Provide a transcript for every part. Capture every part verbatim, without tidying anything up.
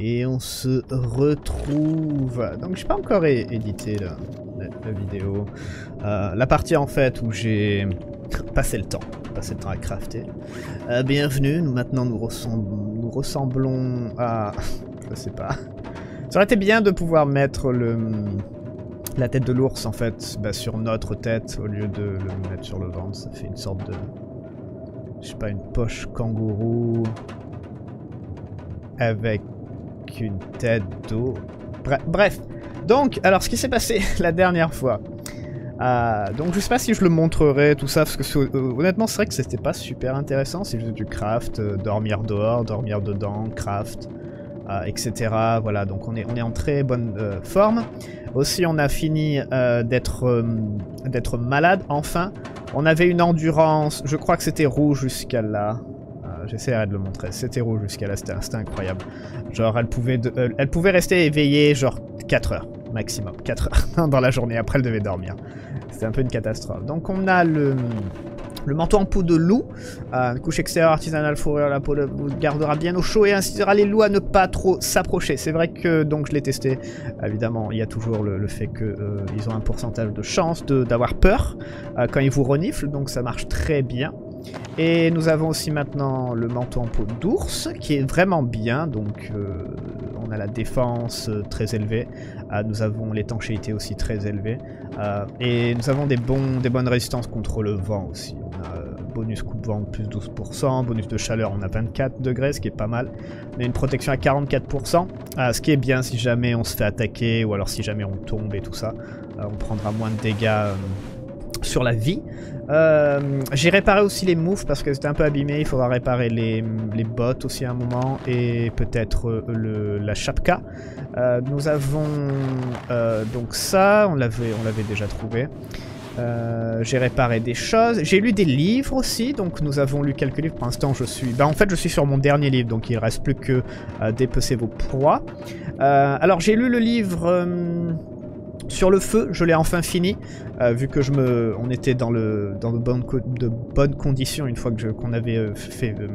Et on se retrouve... Donc j'ai pas encore édité la, la, la vidéo. Euh, la partie en fait où j'ai passé le temps. Passé le temps à crafter. Euh, bienvenue, nous, maintenant nous, ressemblons, nous ressemblons à... Je sais pas. Ça aurait été bien de pouvoir mettre le... la tête de l'ours en fait bah, sur notre tête au lieu de le mettre sur le ventre. Ça fait une sorte de... Je sais pas, une poche kangourou... Avec... une tête d'eau. Bref. Donc, alors ce qui s'est passé la dernière fois. Euh, donc je sais pas si je le montrerai tout ça parce que euh, honnêtement c'est vrai que c'était pas super intéressant. C'est juste du craft, euh, dormir dehors, dormir dedans, craft, euh, et cetera. Voilà. Donc on est on est en très bonne euh, forme. Aussi on a fini euh, d'être euh, d'être malade enfin. On avait une endurance. Je crois que c'était rouge jusqu'à là. J'essaierai de le montrer. C'était rouge jusqu'à là, c'était incroyable. Genre, elle pouvait, de, euh, elle pouvait rester éveillée, genre, quatre heures, maximum. quatre heures dans la journée, après elle devait dormir. C'était un peu une catastrophe. Donc, on a le, le manteau en peau de loup. Euh, une couche extérieure artisanale, fourrure, la peau de, vous gardera bien au chaud et incitera les loups à ne pas trop s'approcher. C'est vrai que, donc, je l'ai testé. Évidemment, il y a toujours le, le fait qu'ils euh, ont un pourcentage de chance d'avoir peur euh, quand ils vous reniflent. Donc, ça marche très bien. Et nous avons aussi maintenant le manteau en peau d'ours qui est vraiment bien, donc euh, on a la défense euh, très élevée, euh, nous avons l'étanchéité aussi très élevée, euh, et nous avons des, bons, des bonnes résistances contre le vent aussi. On a euh, bonus coup de vent plus douze pour cent, bonus de chaleur on a vingt-quatre degrés, ce qui est pas mal, on a une protection à quarante-quatre pour cent, euh, ce qui est bien si jamais on se fait attaquer ou alors si jamais on tombe et tout ça, euh, on prendra moins de dégâts... Euh, sur la vie. Euh, j'ai réparé aussi les moufles parce que c'était un peu abîmé, il faudra réparer les, les bottes aussi à un moment et peut-être la chapka. Euh, nous avons euh, donc ça, on l'avait on l'avait déjà trouvé. Euh, j'ai réparé des choses, j'ai lu des livres aussi, donc nous avons lu quelques livres. Pour l'instant je suis, bah en fait je suis sur mon dernier livre, donc il reste plus que euh, dépecer vos proies. Euh, alors j'ai lu le livre... Euh... Sur le feu, je l'ai enfin fini, euh, vu que je me, on était dans le, dans de bonnes, co de bonnes conditions une fois que qu'on avait euh, fait, euh,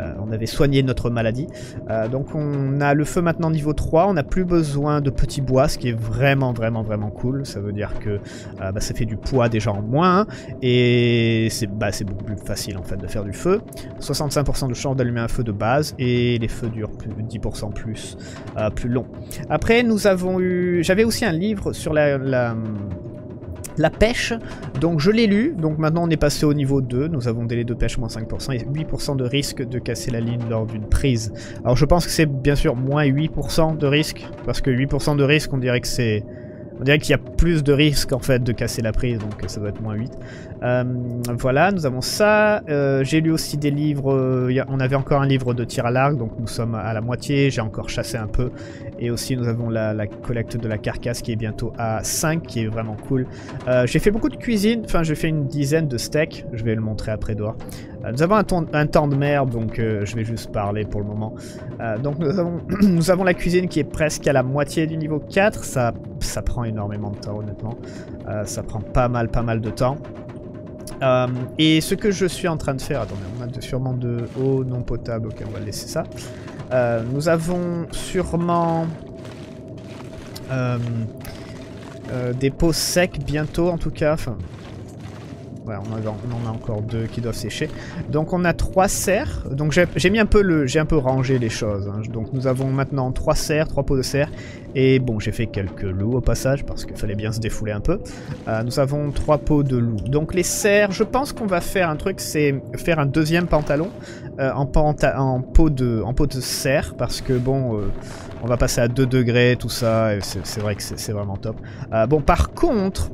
euh, on avait soigné notre maladie. Euh, donc on a le feu maintenant niveau trois, on n'a plus besoin de petits bois, ce qui est vraiment vraiment vraiment cool. Ça veut dire que euh, bah, ça fait du poids déjà en moins et c'est bah, c'est beaucoup plus facile en fait de faire du feu. soixante-cinq pour cent de chance d'allumer un feu de base et les feux durent plus, dix pour cent plus, euh, plus long. Après nous avons eu, j'avais aussi un livre sur la, la, la pêche, donc je l'ai lu, donc maintenant on est passé au niveau deux, nous avons délai de pêche moins cinq pour cent et huit pour cent de risque de casser la ligne lors d'une prise. Alors je pense que c'est bien sûr moins huit pour cent de risque, parce que huit pour cent de risque on dirait que c'est... On dirait qu'il y a plus de risques en fait de casser la prise, donc ça doit être moins huit. Euh, voilà, nous avons ça. Euh, j'ai lu aussi des livres, euh, a, on avait encore un livre de tir à l'arc, donc nous sommes à la moitié, j'ai encore chassé un peu. Et aussi nous avons la, la collecte de la carcasse qui est bientôt à cinq, qui est vraiment cool. Euh, j'ai fait beaucoup de cuisine, enfin j'ai fait une dizaine de steaks, je vais le montrer après dehors. Euh, nous avons un temps, un temps de mer, donc euh, je vais juste parler pour le moment. Euh, donc nous avons, nous avons la cuisine qui est presque à la moitié du niveau quatre, ça, ça prend énormément de temps honnêtement, euh, ça prend pas mal pas mal de temps. Euh, et ce que je suis en train de faire, attendez, on a sûrement de eau non potable, ok on va laisser ça. Euh, nous avons sûrement euh, euh, des pots secs bientôt en tout cas, enfin ouais, on, a, on en a encore deux qui doivent sécher. Donc on a trois serres. Donc j'ai mis un peu le, j'ai un peu rangé les choses. Hein. Donc nous avons maintenant trois serres, trois pots de serre. Et bon, j'ai fait quelques loups au passage parce qu'il fallait bien se défouler un peu. Euh, nous avons trois pots de loups. Donc les serres, je pense qu'on va faire un truc, c'est faire un deuxième pantalon euh, en, panta en pot de, en pot de serre parce que bon. Euh, on va passer à deux degrés, tout ça, et c'est vrai que c'est vraiment top. Euh, bon, par contre.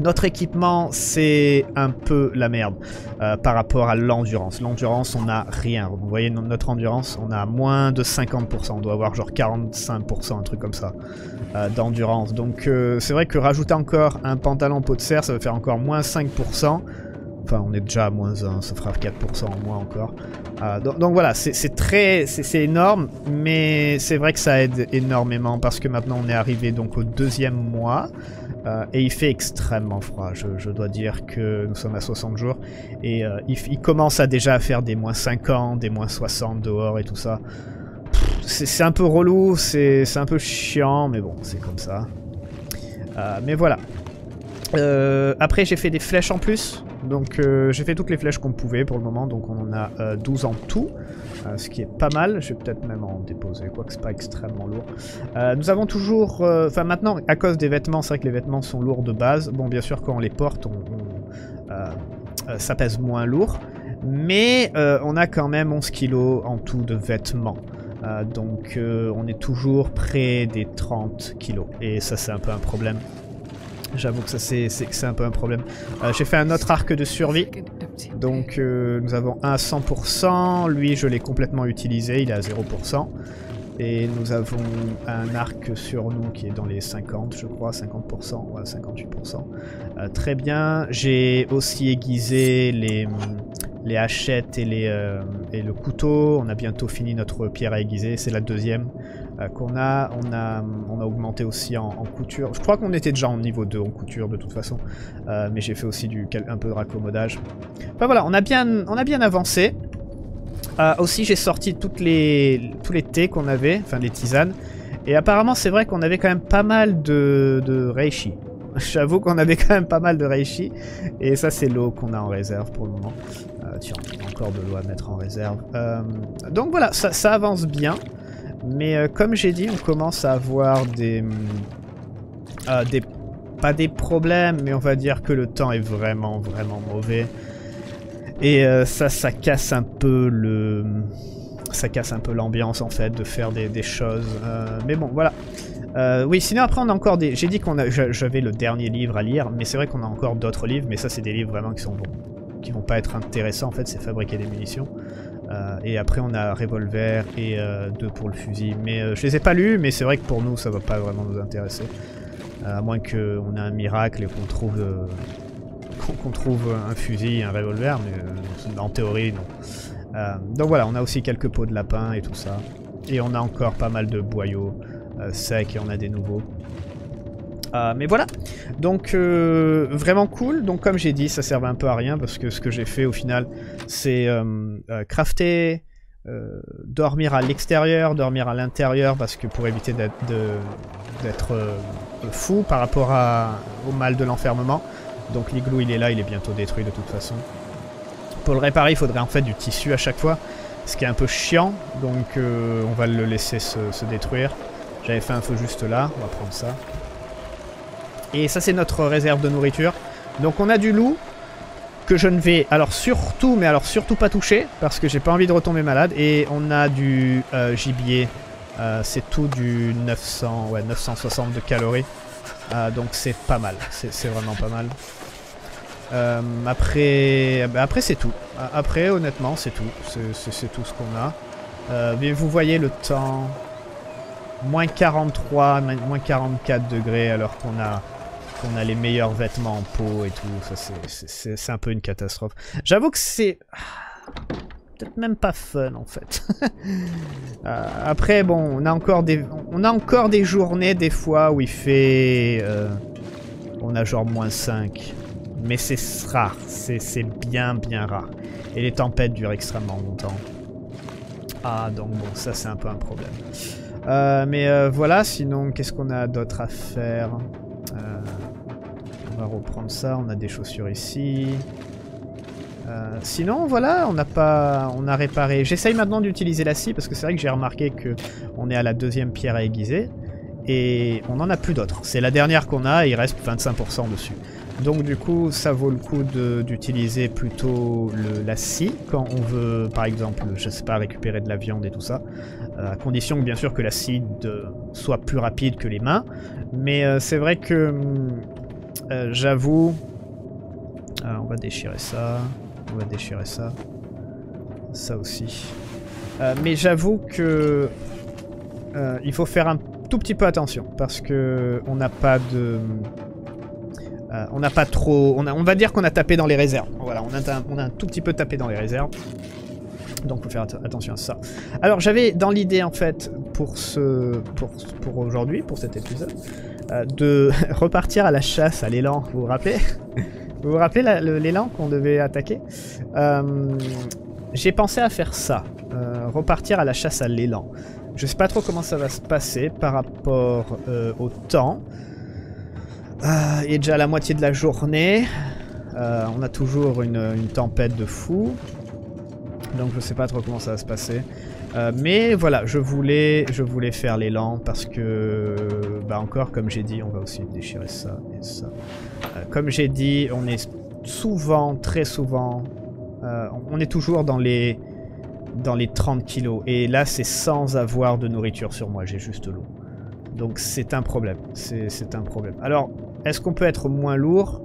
Notre équipement, c'est un peu la merde euh, par rapport à l'endurance. L'endurance, on n'a rien. Vous voyez, notre endurance, on a moins de cinquante pour cent. On doit avoir genre quarante-cinq pour cent, un truc comme ça, euh, d'endurance. Donc, euh, c'est vrai que rajouter encore un pantalon peau de serre, ça va faire encore moins cinq pour cent. Enfin, on est déjà à moins un, ça fera quatre pour cent en moins encore. Euh, donc, donc voilà, c'est très, c'est énorme, mais c'est vrai que ça aide énormément parce que maintenant, on est arrivé donc au deuxième mois. Euh, et il fait extrêmement froid, je, je dois dire que nous sommes à soixante jours et euh, il, il commence à déjà à faire des moins cinquante, des moins soixante dehors et tout ça. c'est un peu relou, c'est un peu chiant, mais bon, c'est comme ça. Euh, mais voilà. Euh, après, j'ai fait des flèches en plus. Donc, euh, j'ai fait toutes les flèches qu'on pouvait pour le moment. Donc, on en a euh, douze en tout. Euh, ce qui est pas mal. Je vais peut-être même en déposer, quoique c'est pas extrêmement lourd. Euh, nous avons toujours... Enfin, euh, maintenant, à cause des vêtements, c'est vrai que les vêtements sont lourds de base. Bon, bien sûr, quand on les porte, on, on, euh, euh, ça pèse moins lourd. Mais euh, on a quand même onze kilos en tout de vêtements. Euh, donc, euh, on est toujours près des trente kilos. Et ça, c'est un peu un problème. J'avoue que ça c'est un peu un problème. Euh, J'ai fait un autre arc de survie. Donc euh, nous avons un à cent pour cent. Lui je l'ai complètement utilisé. Il est à zéro pour cent. Et nous avons un arc sur nous qui est dans les cinquante je crois. cinquante pour cent ou ouais, cinquante-huit pour cent. Euh, très bien. J'ai aussi aiguisé les, les hachettes et, les, euh, et le couteau. On a bientôt fini notre pierre à aiguiser. C'est la deuxième. Qu'on a, on a, on a augmenté aussi en, en couture. Je crois qu'on était déjà en niveau deux en couture de toute façon, euh, mais j'ai fait aussi du, un peu de raccommodage. Enfin voilà, on a bien, on a bien avancé. Euh, aussi j'ai sorti toutes les, tous les thés qu'on avait, enfin les tisanes, et apparemment c'est vrai qu'on avait quand même pas mal de, de reishi. J'avoue qu'on avait quand même pas mal de reishi, et ça c'est l'eau qu'on a en réserve pour le moment. Euh, tiens, encore de l'eau à mettre en réserve. Euh, donc voilà, ça, ça avance bien. Mais euh, comme j'ai dit, on commence à avoir des, euh, des... pas des problèmes, mais on va dire que le temps est vraiment, vraiment mauvais. Et euh, ça, ça casse un peu le... ça casse un peu l'ambiance, en fait, de faire des, des choses. Euh, mais bon, voilà. Euh, oui, sinon après, on a encore des... J'ai dit qu'on a... j'avais le dernier livre à lire, mais c'est vrai qu'on a encore d'autres livres, mais ça, c'est des livres vraiment qui sont bons, qui vont pas être intéressants, en fait, c'est fabriquer des munitions. Euh, et après on a revolver et euh, deux pour le fusil, mais euh, je les ai pas lus, mais c'est vrai que pour nous ça va pas vraiment nous intéresser, euh, à moins qu'on ait un miracle et qu'on trouve, euh, qu'on, qu'on trouve un fusil et un revolver, mais euh, en théorie non. Euh, donc voilà, on a aussi quelques peaux de lapin et tout ça, et on a encore pas mal de boyaux euh, secs, et on a des nouveaux. Euh, mais voilà, donc euh, vraiment cool. Donc comme j'ai dit, ça servait un peu à rien parce que ce que j'ai fait au final c'est euh, euh, crafter, euh, dormir à l'extérieur, dormir à l'intérieur, parce que pour éviter d'être euh, fou par rapport à, au mal de l'enfermement. Donc l'igloo il est là, il est bientôt détruit de toute façon. Pour le réparer il faudrait en fait du tissu à chaque fois, ce qui est un peu chiant, donc euh, on va le laisser se, se détruire. J'avais fait un feu juste là, on va prendre ça. Et ça c'est notre réserve de nourriture. Donc on a du loup que je ne vais alors surtout, mais alors surtout pas toucher, parce que j'ai pas envie de retomber malade. Et on a du euh, gibier, euh, c'est tout du neuf cents, ouais, neuf cent soixante de calories, euh, donc c'est pas mal, c'est vraiment pas mal. Euh, après bah après c'est tout, après honnêtement c'est tout, c'est tout ce qu'on a. Euh, mais vous voyez le temps, moins quarante-trois, moins quarante-quatre degrés alors qu'on a... qu'on a les meilleurs vêtements en peau et tout, ça c'est un peu une catastrophe. J'avoue que c'est... peut-être même pas fun en fait. euh, après bon, on a encore des... on a encore des journées des fois où il fait... Euh, on a genre moins cinq. Mais c'est rare, c'est bien bien rare. Et les tempêtes durent extrêmement longtemps. Ah donc bon, ça c'est un peu un problème. Euh, mais euh, voilà, sinon qu'est-ce qu'on a d'autre à faire? Euh, on va reprendre ça, on a des chaussures ici. Euh, sinon voilà, on n'a pas, on a réparé. J'essaye maintenant d'utiliser la scie parce que c'est vrai que j'ai remarqué que on est à la deuxième pierre à aiguiser et on n'en a plus d'autres. C'est la dernière qu'on a et il reste vingt-cinq pour cent dessus. Donc du coup ça vaut le coup d'utiliser plutôt le, la scie quand on veut par exemple, je sais pas, récupérer de la viande et tout ça, euh, à condition bien sûr que la scie de, soit plus rapide que les mains, mais euh, c'est vrai que euh, j'avoue, euh, on va déchirer ça, on va déchirer ça, ça aussi, euh, mais j'avoue que euh, il faut faire un tout petit peu attention parce que on n'a pas de... Euh, on n'a pas trop... On, a, on va dire qu'on a tapé dans les réserves. Voilà, on a, on a un tout petit peu tapé dans les réserves. Donc, il faut faire at attention à ça. Alors, j'avais dans l'idée, en fait, pour, ce, pour, pour aujourd'hui, pour cet épisode, euh, de repartir à la chasse à l'élan. Vous vous rappelez? Vous vous rappelez l'élan qu'on devait attaquer? euh, J'ai pensé à faire ça. Euh, repartir à la chasse à l'élan. Je sais pas trop comment ça va se passer par rapport euh, au temps. Ah, il est déjà à la moitié de la journée. Euh, on a toujours une, une tempête de fou. Donc je sais pas trop comment ça va se passer. Euh, mais voilà, je voulais, je voulais faire l'élan parce que... Bah encore, comme j'ai dit, on va aussi déchirer ça et ça. Euh, comme j'ai dit, on est souvent, très souvent... Euh, on est toujours dans les... dans les trente kilos. Et là, c'est sans avoir de nourriture sur moi. J'ai juste l'eau. Donc c'est un problème. C'est un problème. Alors, est-ce qu'on peut être moins lourd?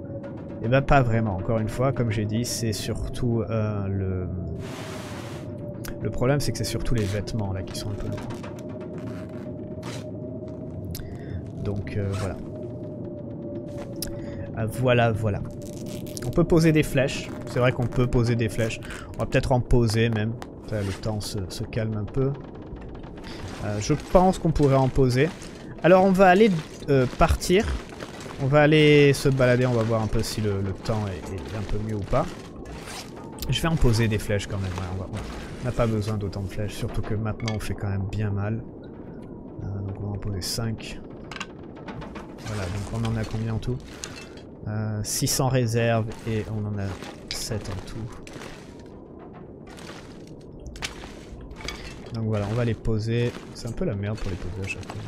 Eh ben pas vraiment. Encore une fois, comme j'ai dit, c'est surtout euh, le... Le problème, c'est que c'est surtout les vêtements là qui sont un peu lourds. Donc euh, voilà. Ah, voilà, voilà. On peut poser des flèches. C'est vrai qu'on peut poser des flèches. On va peut-être en poser même. Le temps se, se calme un peu. Euh, je pense qu'on pourrait en poser. Alors on va aller euh, partir. On va aller se balader. On va voir un peu si le, le temps est, est un peu mieux ou pas. Je vais en poser des flèches quand même. Ouais, on va, on n'a pas besoin d'autant de flèches. Surtout que maintenant on fait quand même bien mal. Euh, donc on va en poser cinq. Voilà. Donc on en a combien en tout? euh, six en réserve. Et on en a sept en tout. Donc voilà, on va les poser. C'est un peu la merde pour les poser à chaque fois.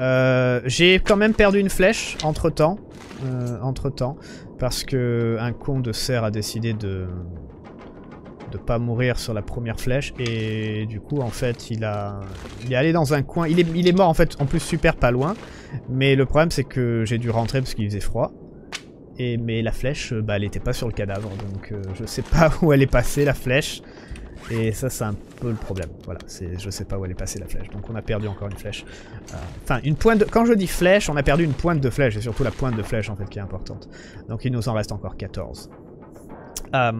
Euh, J'ai quand même perdu une flèche entre temps. Euh, entre temps. Parce que un con de cerf a décidé de de pas mourir sur la première flèche. Et du coup, en fait, il a. Il est allé dans un coin. Il est, il est mort en fait, en plus super pas loin. Mais le problème c'est que j'ai dû rentrer parce qu'il faisait froid. Et, mais la flèche, bah, elle n'était pas sur le cadavre, donc euh, je sais pas où elle est passée la flèche. Et ça, c'est un peu le problème. Voilà, je sais pas où elle est passée la flèche. Donc on a perdu encore une flèche. Enfin, euh, une pointe de... Quand je dis flèche, on a perdu une pointe de flèche, et surtout la pointe de flèche en fait qui est importante. Donc il nous en reste encore quatorze. Euh,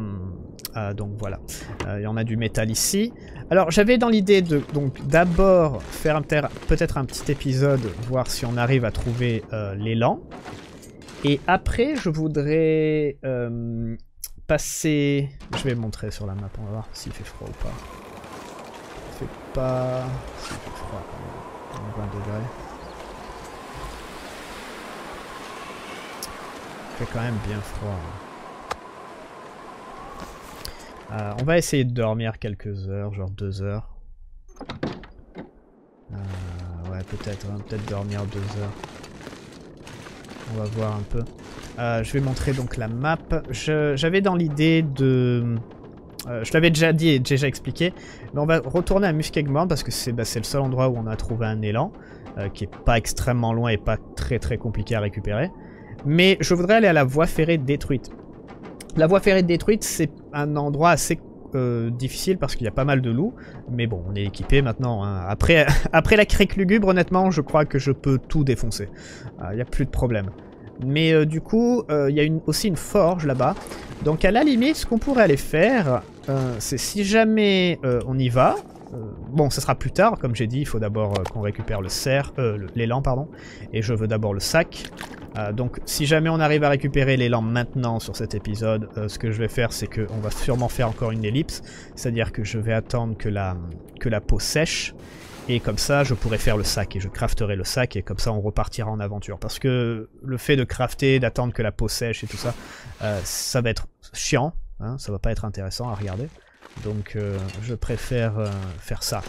euh, donc voilà. Euh, et on a du métal ici. Alors j'avais dans l'idée de donc d'abord faire peut-être un petit épisode, voir si on arrive à trouver euh, l'élan. Et après, je voudrais euh, passer... Je vais montrer sur la map, on va voir s'il fait froid ou pas. Il fait pas... S'il fait froid, vingt degrés. Il fait quand même bien froid. Hein. Euh, on va essayer de dormir quelques heures, genre deux heures. Euh, ouais, peut-être, hein, peut-être dormir deux heures. On va voir un peu. Euh, je vais montrer donc la map. J'avais dans l'idée de... Euh, je l'avais déjà dit et déjà expliqué. Mais on va retourner à Muskegmore parce que c'est bah, le seul endroit où on a trouvé un élan. Euh, qui est pas extrêmement loin et pas très très compliqué à récupérer. Mais je voudrais aller à la voie ferrée détruite. La voie ferrée détruite, c'est un endroit assez euh, difficile parce qu'il y a pas mal de loups. Mais bon, on est équipé maintenant. Hein. Après, après la crique lugubre, honnêtement, je crois que je peux tout défoncer. Il euh, n'y a plus de problème. Mais euh, du coup, il euh, y a une, aussi une forge là-bas. Donc à la limite, ce qu'on pourrait aller faire, euh, c'est si jamais euh, on y va... Euh, bon, ça sera plus tard, comme j'ai dit, il faut d'abord euh, qu'on récupère le cerf, euh, l'élan, pardon. Et je veux d'abord le sac. Euh, donc si jamais on arrive à récupérer l'élan maintenant sur cet épisode, euh, ce que je vais faire, c'est qu'on va sûrement faire encore une ellipse. C'est-à-dire que je vais attendre que la, que la peau sèche. Et comme ça, je pourrais faire le sac et je crafterai le sac et comme ça, on repartira en aventure. Parce que le fait de crafter, d'attendre que la peau sèche et tout ça, euh, ça va être chiant. Hein, ça va pas être intéressant à regarder. Donc, euh, je préfère euh, faire ça.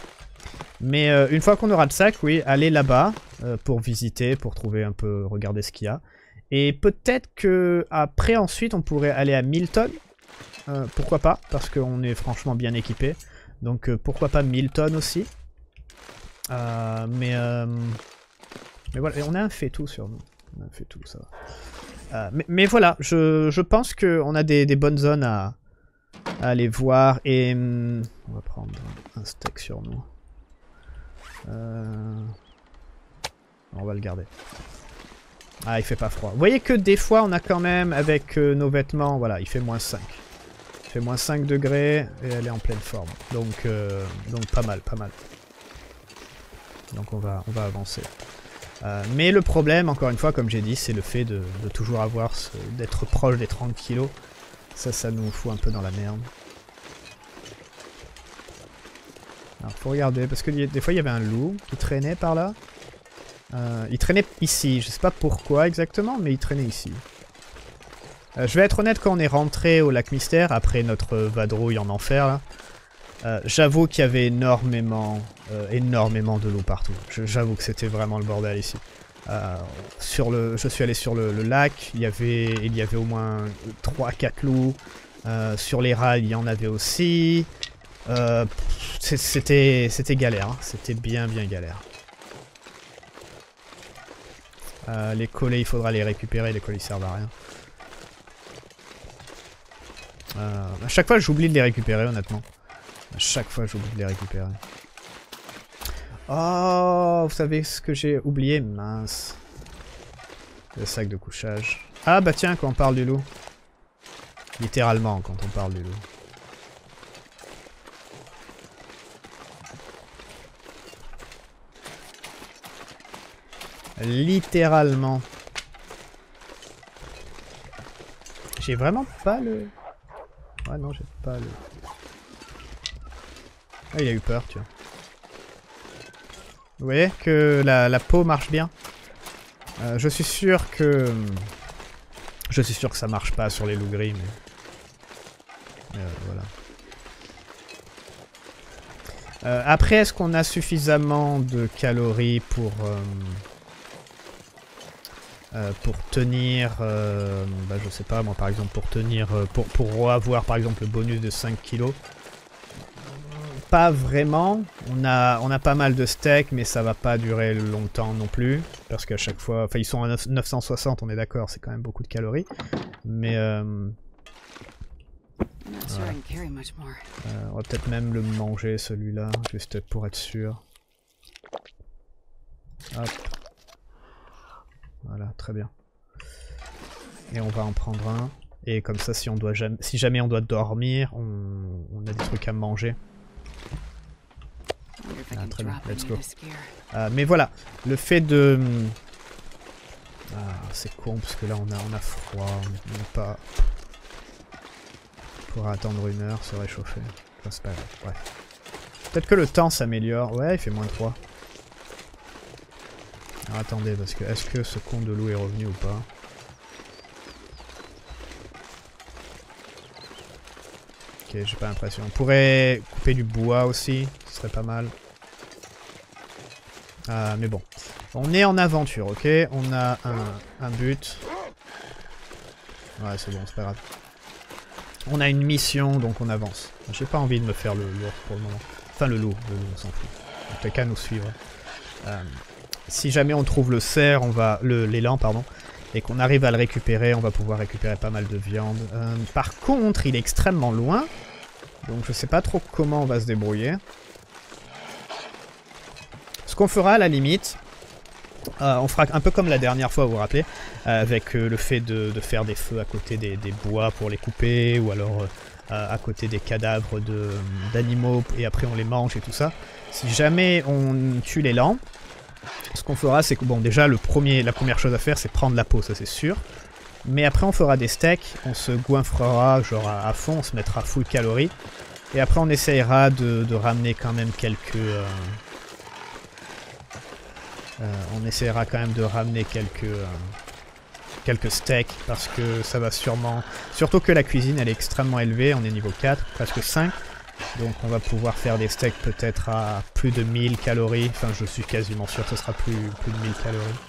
Mais euh, une fois qu'on aura le sac, oui, aller là-bas euh, pour visiter, pour trouver un peu, regarder ce qu'il y a. Et peut-être que après, ensuite, on pourrait aller à Milton. Euh, pourquoi pas? Parce qu'on est franchement bien équipé. Donc, euh, pourquoi pas Milton aussi? Euh, mais, euh, mais voilà, et on a un faitout sur nous. On a un faitout, ça va. Euh, mais, mais voilà, je, je pense qu'on a des, des bonnes zones à, à aller voir. Et hum, on va prendre un steak sur nous. Euh, on va le garder. Ah, il fait pas froid. Vous voyez que des fois, on a quand même, avec euh, nos vêtements, voilà, il fait moins cinq. Il fait moins cinq degrés et elle est en pleine forme. Donc, euh, donc pas mal, pas mal. Donc on va, on va avancer. Euh, mais le problème, encore une fois, comme j'ai dit, c'est le fait de, de toujours avoir, d'être proche des trente kilos. Ça, ça nous fout un peu dans la merde. Alors faut regarder, parce que des fois il y avait un loup qui traînait par là. Euh, il traînait ici, je sais pas pourquoi exactement, mais il traînait ici. Euh, je vais être honnête, quand on est rentré au lac mystère, après notre vadrouille en enfer, là, euh, j'avoue qu'il y avait énormément, euh, énormément de loups partout. J'avoue que c'était vraiment le bordel ici. Euh, sur le, je suis allé sur le, le lac, il y avait, il y avait au moins trois quatre loups. Euh, sur les rails, il y en avait aussi. Euh, c'était galère, hein. C'était bien bien galère. Euh, les collets, il faudra les récupérer, les collets ils servent à rien. Euh, à chaque fois j'oublie de les récupérer, honnêtement. À chaque fois j'oublie de les récupérer. Oh, vous savez ce que j'ai oublié? Mince. Le sac de couchage. Ah bah tiens, quand on parle du loup. Littéralement, quand on parle du loup. Littéralement. J'ai vraiment pas le... Ah non, j'ai pas le... Ah, il a eu peur, tu vois. Vous voyez que la, la peau marche bien. Euh, je suis sûr que... Je suis sûr que ça marche pas sur les loups gris, mais... Euh, voilà. Euh, après, est-ce qu'on a suffisamment de calories pour... Euh... Euh, pour tenir, euh, bah, je sais pas moi par exemple, pour tenir, euh, pour, pour avoir par exemple le bonus de cinq kilos. Pas vraiment, on a, on a pas mal de steaks mais ça va pas durer longtemps non plus. Parce qu'à chaque fois, enfin ils sont à neuf cent soixante, on est d'accord, c'est quand même beaucoup de calories. Mais euh, voilà. euh, on va peut-être même le manger celui-là, juste pour être sûr. Hop. Voilà, très bien. Et on va en prendre un. Et comme ça, si, on doit jamais, si jamais on doit dormir, on, on a des trucs à manger. Ah, très bien, let's go. Euh, mais voilà, le fait de... Ah, c'est con, parce que là, on a, on a froid. On n'a pas... On pourra attendre une heure, se réchauffer. Enfin, c'est pas grave, bref. Peut-être que le temps s'améliore. Ouais, il fait moins trois. Alors attendez, parce que est-ce que ce con de loup est revenu ou pas? Ok, j'ai pas l'impression. On pourrait couper du bois aussi, ce serait pas mal. Euh, mais bon, on est en aventure, ok? On a un, un but. Ouais, c'est bon, c'est pas grave. On a une mission, donc on avance. J'ai pas envie de me faire le loup pour le moment. Enfin, le loup, le loup, on s'en fout. Donc t'as qu'à nous suivre. Euh, Si jamais on trouve le cerf, on va le l'élan pardon, et qu'on arrive à le récupérer, on va pouvoir récupérer pas mal de viande. Euh, par contre, il est extrêmement loin, donc je sais pas trop comment on va se débrouiller. Ce qu'on fera à la limite, euh, on fera un peu comme la dernière fois, vous vous rappelez, euh, avec euh, le fait de, de faire des feux à côté des, des bois pour les couper, ou alors euh, euh, à côté des cadavres de d'animaux et après on les mange et tout ça. Si jamais on tue l'élan, ce qu'on fera, c'est que, bon, déjà, le premier, la première chose à faire, c'est prendre la peau, ça c'est sûr. Mais après, on fera des steaks, on se goinfrera, genre, à, à fond, on se mettra full calories. Et après, on essayera de, de ramener quand même quelques... Euh, euh, on essayera quand même de ramener quelques, euh, quelques steaks, parce que ça va sûrement... Surtout que la cuisine, elle est extrêmement élevée, on est niveau quatre, presque cinq. Donc on va pouvoir faire des steaks peut-être à plus de mille calories. Enfin je suis quasiment sûr que ce sera plus, plus de mille calories.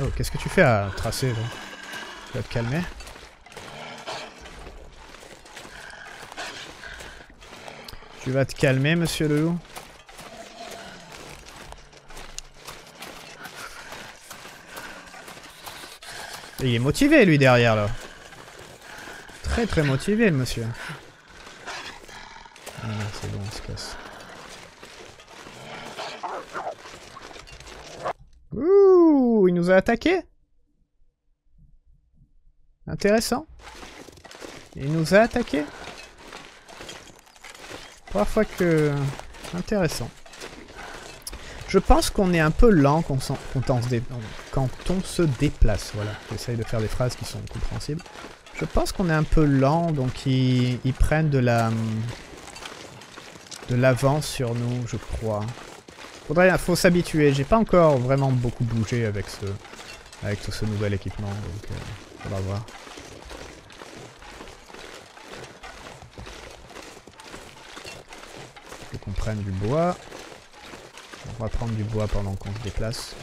Oh, qu'est-ce que tu fais à tracer là? Tu vas te calmer. Tu vas te calmer, monsieur le loup. Et il est motivé lui derrière là. Très très motivé le monsieur. Ah non, c'est bon, on se casse. Ouh, il nous a attaqué. Intéressant. Il nous a attaqué. Trois fois que... Intéressant. Je pense qu'on est un peu lent quand on se, dé... quand on se déplace. Voilà, j'essaye de faire des phrases qui sont compréhensibles. Je pense qu'on est un peu lent, donc ils, ils prennent de la... de l'avance sur nous, je crois. Faudrait, faut s'habituer. J'ai pas encore vraiment beaucoup bougé avec ce, avec tout ce nouvel équipement, donc euh, on va voir. Faut qu'on prenne du bois. On va prendre du bois pendant qu'on se déplace.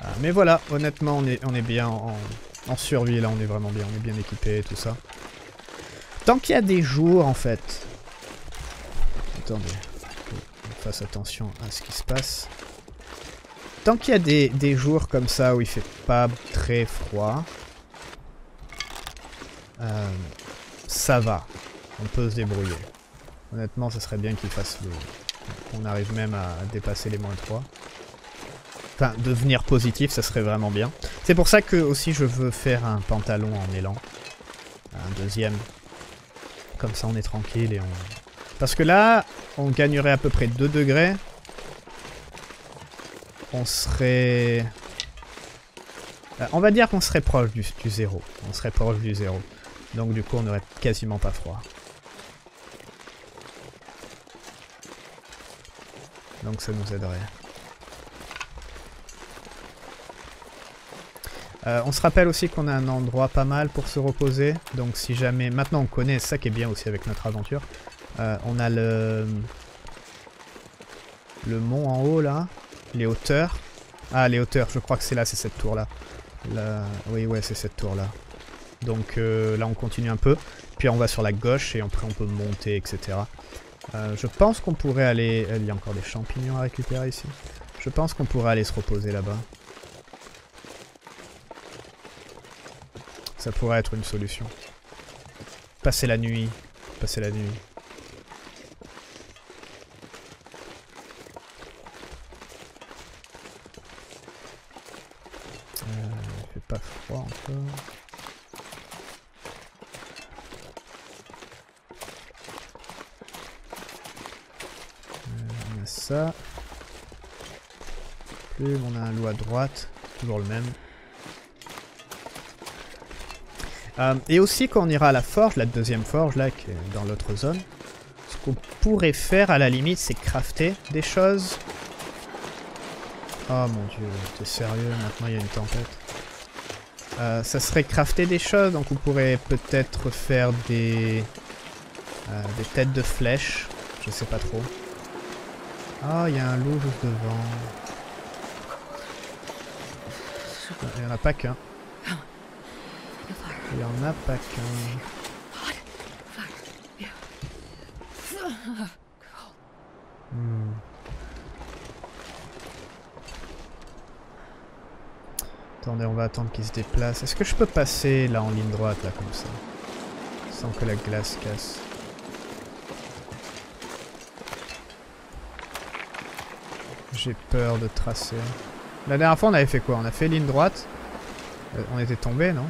Ah, mais voilà, honnêtement, on est, on est bien en, en survie, là, on est vraiment bien, on est bien équipé et tout ça. Tant qu'il y a des jours, en fait. Attendez, on fasse attention à ce qui se passe. Tant qu'il y a des, des jours comme ça où il fait pas très froid, euh, ça va. On peut se débrouiller. Honnêtement, ça serait bien qu'il fasse le... On arrive même à dépasser les moins trois. Enfin, devenir positif, ça serait vraiment bien. C'est pour ça que, aussi, je veux faire un pantalon en élan. Un deuxième. Comme ça, on est tranquille et on... Parce que là, on gagnerait à peu près deux degrés. On serait... On va dire qu'on serait proche du, du zéro. On serait proche du zéro. Donc, du coup, on n'aurait quasiment pas froid. Donc ça nous aiderait. Euh, on se rappelle aussi qu'on a un endroit pas mal pour se reposer. Donc si jamais... Maintenant on connaît, ça qui est bien aussi avec notre aventure. Euh, on a le... Le mont en haut là. Les hauteurs. Ah les hauteurs, je crois que c'est là, c'est cette tour là. là... Oui ouais c'est cette tour là. Donc euh, là on continue un peu. Puis on va sur la gauche et après on peut monter, et cetera. Euh, je pense qu'on pourrait aller... Il y a encore des champignons à récupérer ici. Je pense qu'on pourrait aller se reposer là-bas. Ça pourrait être une solution. Passer la nuit. Passer la nuit. Euh, il fait pas froid encore. Ça. Plus on a un loup à droite, toujours le même. Euh, et aussi quand on ira à la forge, la deuxième forge là qui est dans l'autre zone, ce qu'on pourrait faire à la limite c'est crafter des choses. Oh mon dieu, t'es sérieux, maintenant il y a une tempête. Euh, ça serait crafter des choses, donc on pourrait peut-être faire des, euh, des têtes de flèches, je sais pas trop. Ah, il y a un loup juste devant. Il n'y en a pas qu'un. Il n'y en a pas qu'un. Hmm. Attendez, on va attendre qu'il se déplace. Est-ce que je peux passer là en ligne droite, là, comme ça? Sans que la glace casse. J'ai peur de tracer. La dernière fois on avait fait quoi? On a fait ligne droite. Euh, on était tombé, non?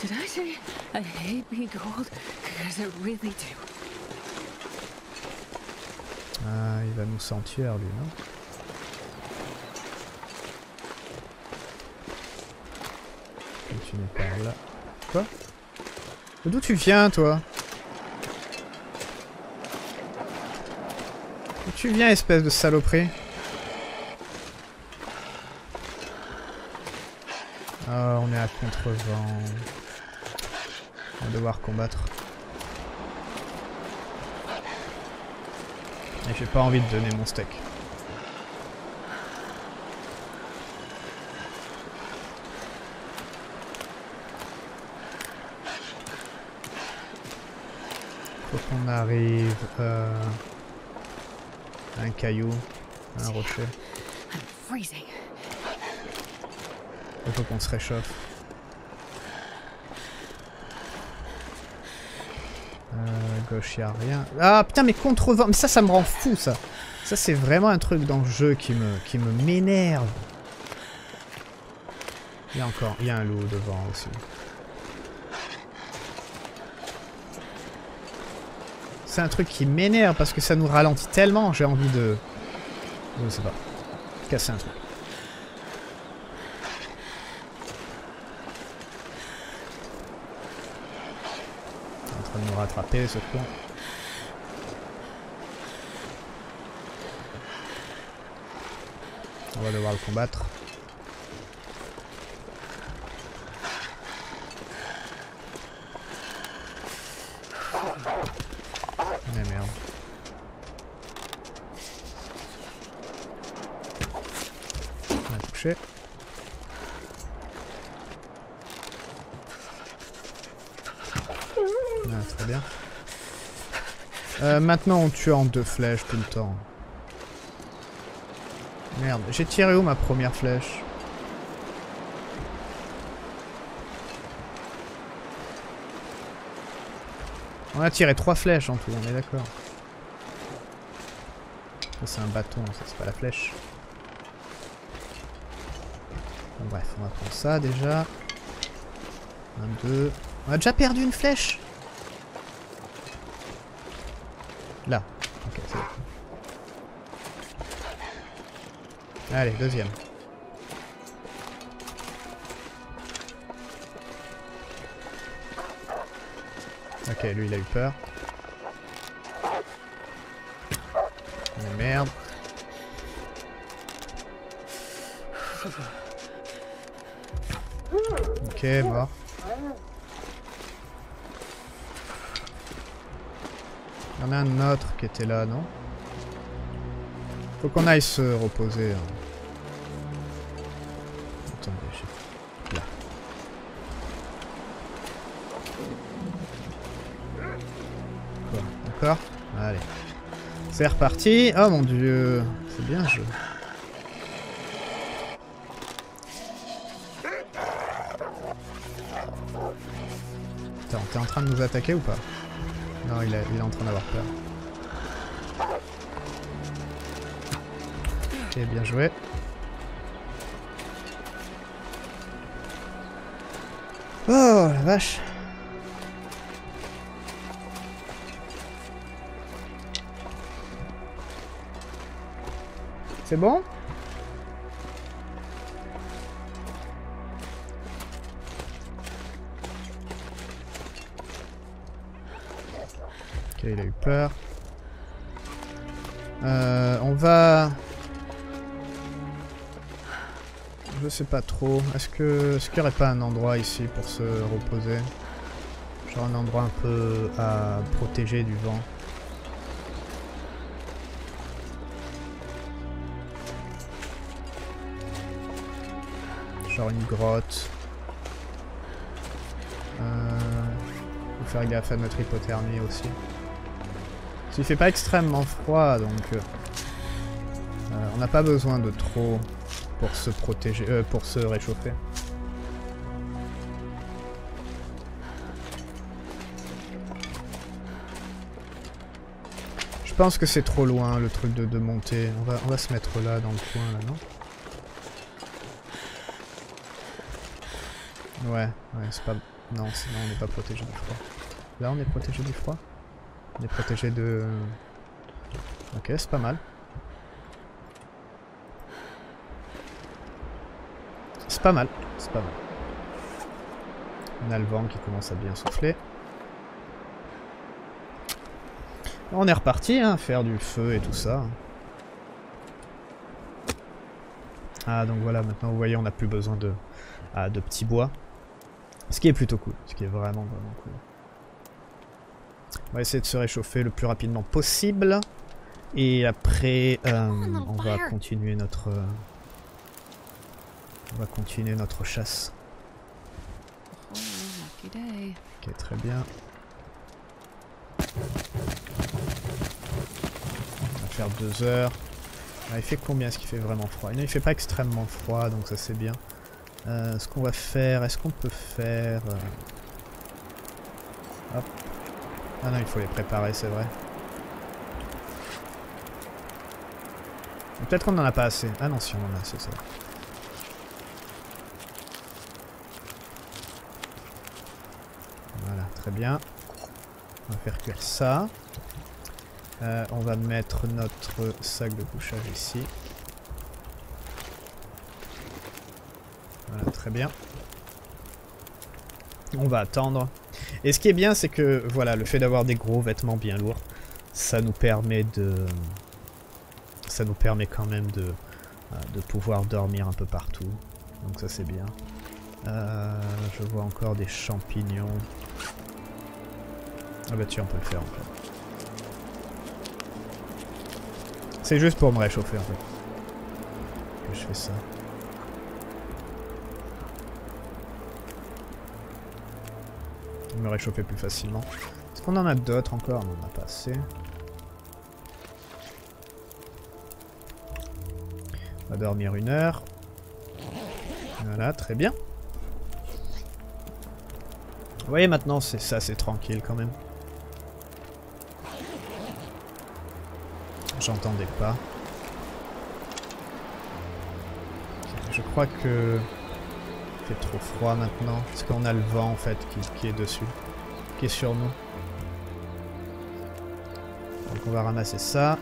Did I say I hate being cold? Because I really do. Ah, il va nous sentir lui, non? Continuez par là. Quoi? D'où tu viens, toi? D'où tu viens, espèce de saloperie? Oh, on est à contre-vent. On va devoir combattre. Et j'ai pas envie de donner mon steak. On arrive euh, à un caillou, à un rocher. Il faut qu'on se réchauffe. Euh, gauche, il n'y a rien. Ah putain, mais contre-vent. Mais ça, ça me rend fou, ça. Ça, c'est vraiment un truc dans le jeu qui me, qui me m'énerve. Il y a encore, il y a un loup devant aussi. C'est un truc qui m'énerve parce que ça nous ralentit tellement, j'ai envie de... Je sais pas. Casser un truc. train de nous rattraper, ce con. On va devoir le combattre. Mais merde. On a touché. Ah, très bien. Euh, maintenant on tue en deux flèches tout le temps. Merde, j'ai tiré où ma première flèche? On a tiré trois flèches en tout, on est d'accord. Ça c'est un bâton, ça c'est pas la flèche. Bon bref, on va prendre ça déjà. Un, deux... On a déjà perdu une flèche! Là. Ok, c'est bon. Allez, deuxième. Ok, lui il a eu peur. Mais merde. Ok, mort. Il y en a un autre qui était là, non? Faut qu'on aille se reposer. Attendez, je... Là. Quoi? D'accord? Allez. C'est reparti. Oh mon dieu. C'est bien ce jeu. Attends, t'es en train de nous attaquer ou pas? Non, il, a, il est en train d'avoir peur. Ok, bien joué. Oh la vache! C'est bon? Ok, il a eu peur. Euh, on va... Je sais pas trop. Est-ce que est-ce qu'il n'y aurait pas un endroit ici pour se reposer? Genre un endroit un peu à protéger du vent. Genre une grotte. Euh... Faut faire gaffe à notre hypothermie aussi. Il fait pas extrêmement froid donc... Euh, on n'a pas besoin de trop... Pour se protéger, euh, pour se réchauffer. Je pense que c'est trop loin le truc de, de monter. On va, on va se mettre là dans le coin là, non? Ouais, ouais, c'est pas. Non, sinon on n'est pas protégé du froid. Là on est protégé du froid? On est protégé de. Ok, c'est pas mal. C'est pas mal, c'est pas mal. On a le vent qui commence à bien souffler. On est reparti, hein, faire du feu et tout ça. Ah, donc voilà, maintenant vous voyez, on n'a plus besoin de, ah, de petits bois. Ce qui est plutôt cool, ce qui est vraiment, vraiment cool. On va essayer de se réchauffer le plus rapidement possible. Et après, euh, on va continuer notre... Euh, On va continuer notre chasse. Ok, très bien. On va faire deux heures. Ah, il fait combien? Est-ce qu'il fait vraiment froid? Non, il fait pas extrêmement froid, donc ça c'est bien. Euh, ce qu'on va faire, est-ce qu'on peut faire... Hop. Ah non, il faut les préparer, c'est vrai. Peut-être qu'on n'en a pas assez. Ah non, si on en a assez, c'est vrai. Très bien. On va faire cuire ça. Euh, on va mettre notre sac de couchage ici. Voilà, très bien. On va attendre. Et ce qui est bien, c'est que voilà, le fait d'avoir des gros vêtements bien lourds, ça nous permet de, ça nous permet quand même de, de pouvoir dormir un peu partout. Donc ça c'est bien. Euh, je vois encore des champignons. Ah bah tiens, on peut le faire en fait. C'est juste pour me réchauffer en fait que je fais ça. Me réchauffer plus facilement. Est-ce qu'on en a d'autres encore? On n'en a pas assez. On va dormir une heure. Voilà, très bien. Vous voyez maintenant, c'est ça, c'est tranquille quand même. J'entendais pas. Je crois que... Il fait trop froid maintenant, parce qu'on a le vent en fait qui, qui est dessus, qui est sur nous. Donc on va ramasser ça.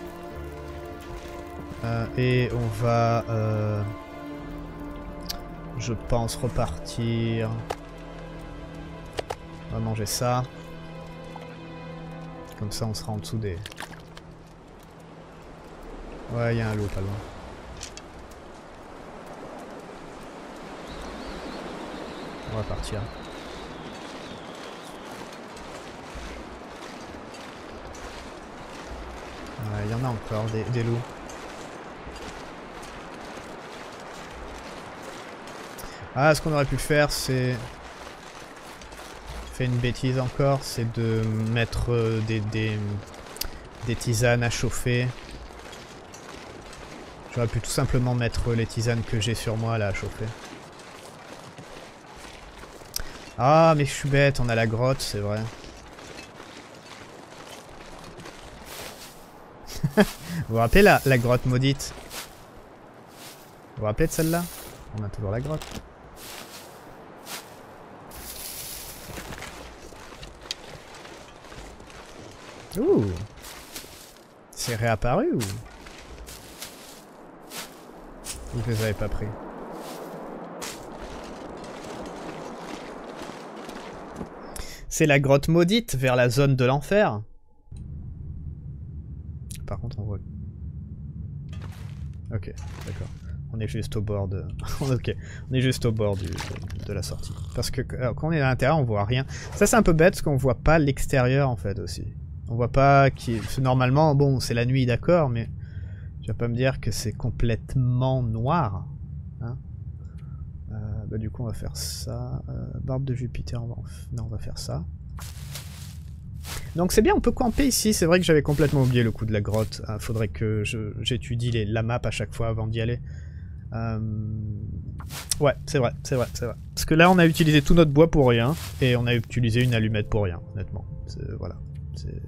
Euh, et on va, euh, je pense, repartir. On va manger ça. Comme ça on sera en dessous des... Ouais, il y a un loup pas loin. On va partir. Il y en a encore des, des loups. Ah, ce qu'on aurait pu faire, c'est... Fait une bêtise encore, c'est de mettre des, des, des tisanes à chauffer. J'aurais pu tout simplement mettre les tisanes que j'ai sur moi là à chauffer. Ah mais je suis bête, on a la grotte, c'est vrai. Vous vous rappelez la, la grotte maudite? Vous vous rappelez de celle-là? On a toujours la grotte. Ouh! C'est réapparu ou... Ou je les avais pas pris? C'est la grotte maudite vers la zone de l'enfer. Par contre on voit... Ok, d'accord. On est juste au bord de... ok, on est juste au bord du, de, de la sortie. Parce que alors, quand on est à l'intérieur on voit rien. Ça c'est un peu bête parce qu'on voit pas l'extérieur en fait aussi. On voit pas qui... Normalement, bon c'est la nuit d'accord, mais... Tu vas pas me dire que c'est complètement noir. Hein? Euh, bah du coup on va faire ça. Euh, barbe de Jupiter, on va... non on va faire ça. Donc c'est bien, on peut camper ici. C'est vrai que j'avais complètement oublié le coup de la grotte. Ah, faudrait que j'étudie la map à chaque fois avant d'y aller. Euh... Ouais, c'est vrai, c'est vrai, c'est vrai. Parce que là on a utilisé tout notre bois pour rien. Et on a utilisé une allumette pour rien, honnêtement. Voilà,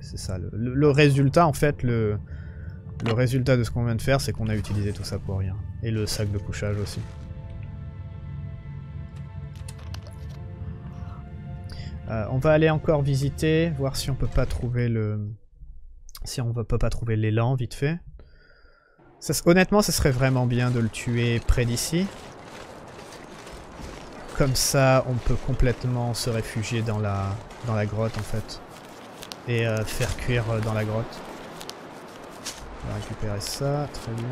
c'est ça. Le, le, le résultat en fait, le... Le résultat de ce qu'on vient de faire, c'est qu'on a utilisé tout ça pour rien. Et le sac de couchage aussi. Euh, on va aller encore visiter, voir si on peut pas trouver le... Si on peut pas trouver l'élan, vite fait. Ça, honnêtement, ça serait vraiment bien de le tuer près d'ici. Comme ça, on peut complètement se réfugier dans la, dans la grotte, en fait. Et euh, faire cuire dans la grotte. On va récupérer ça, très bien.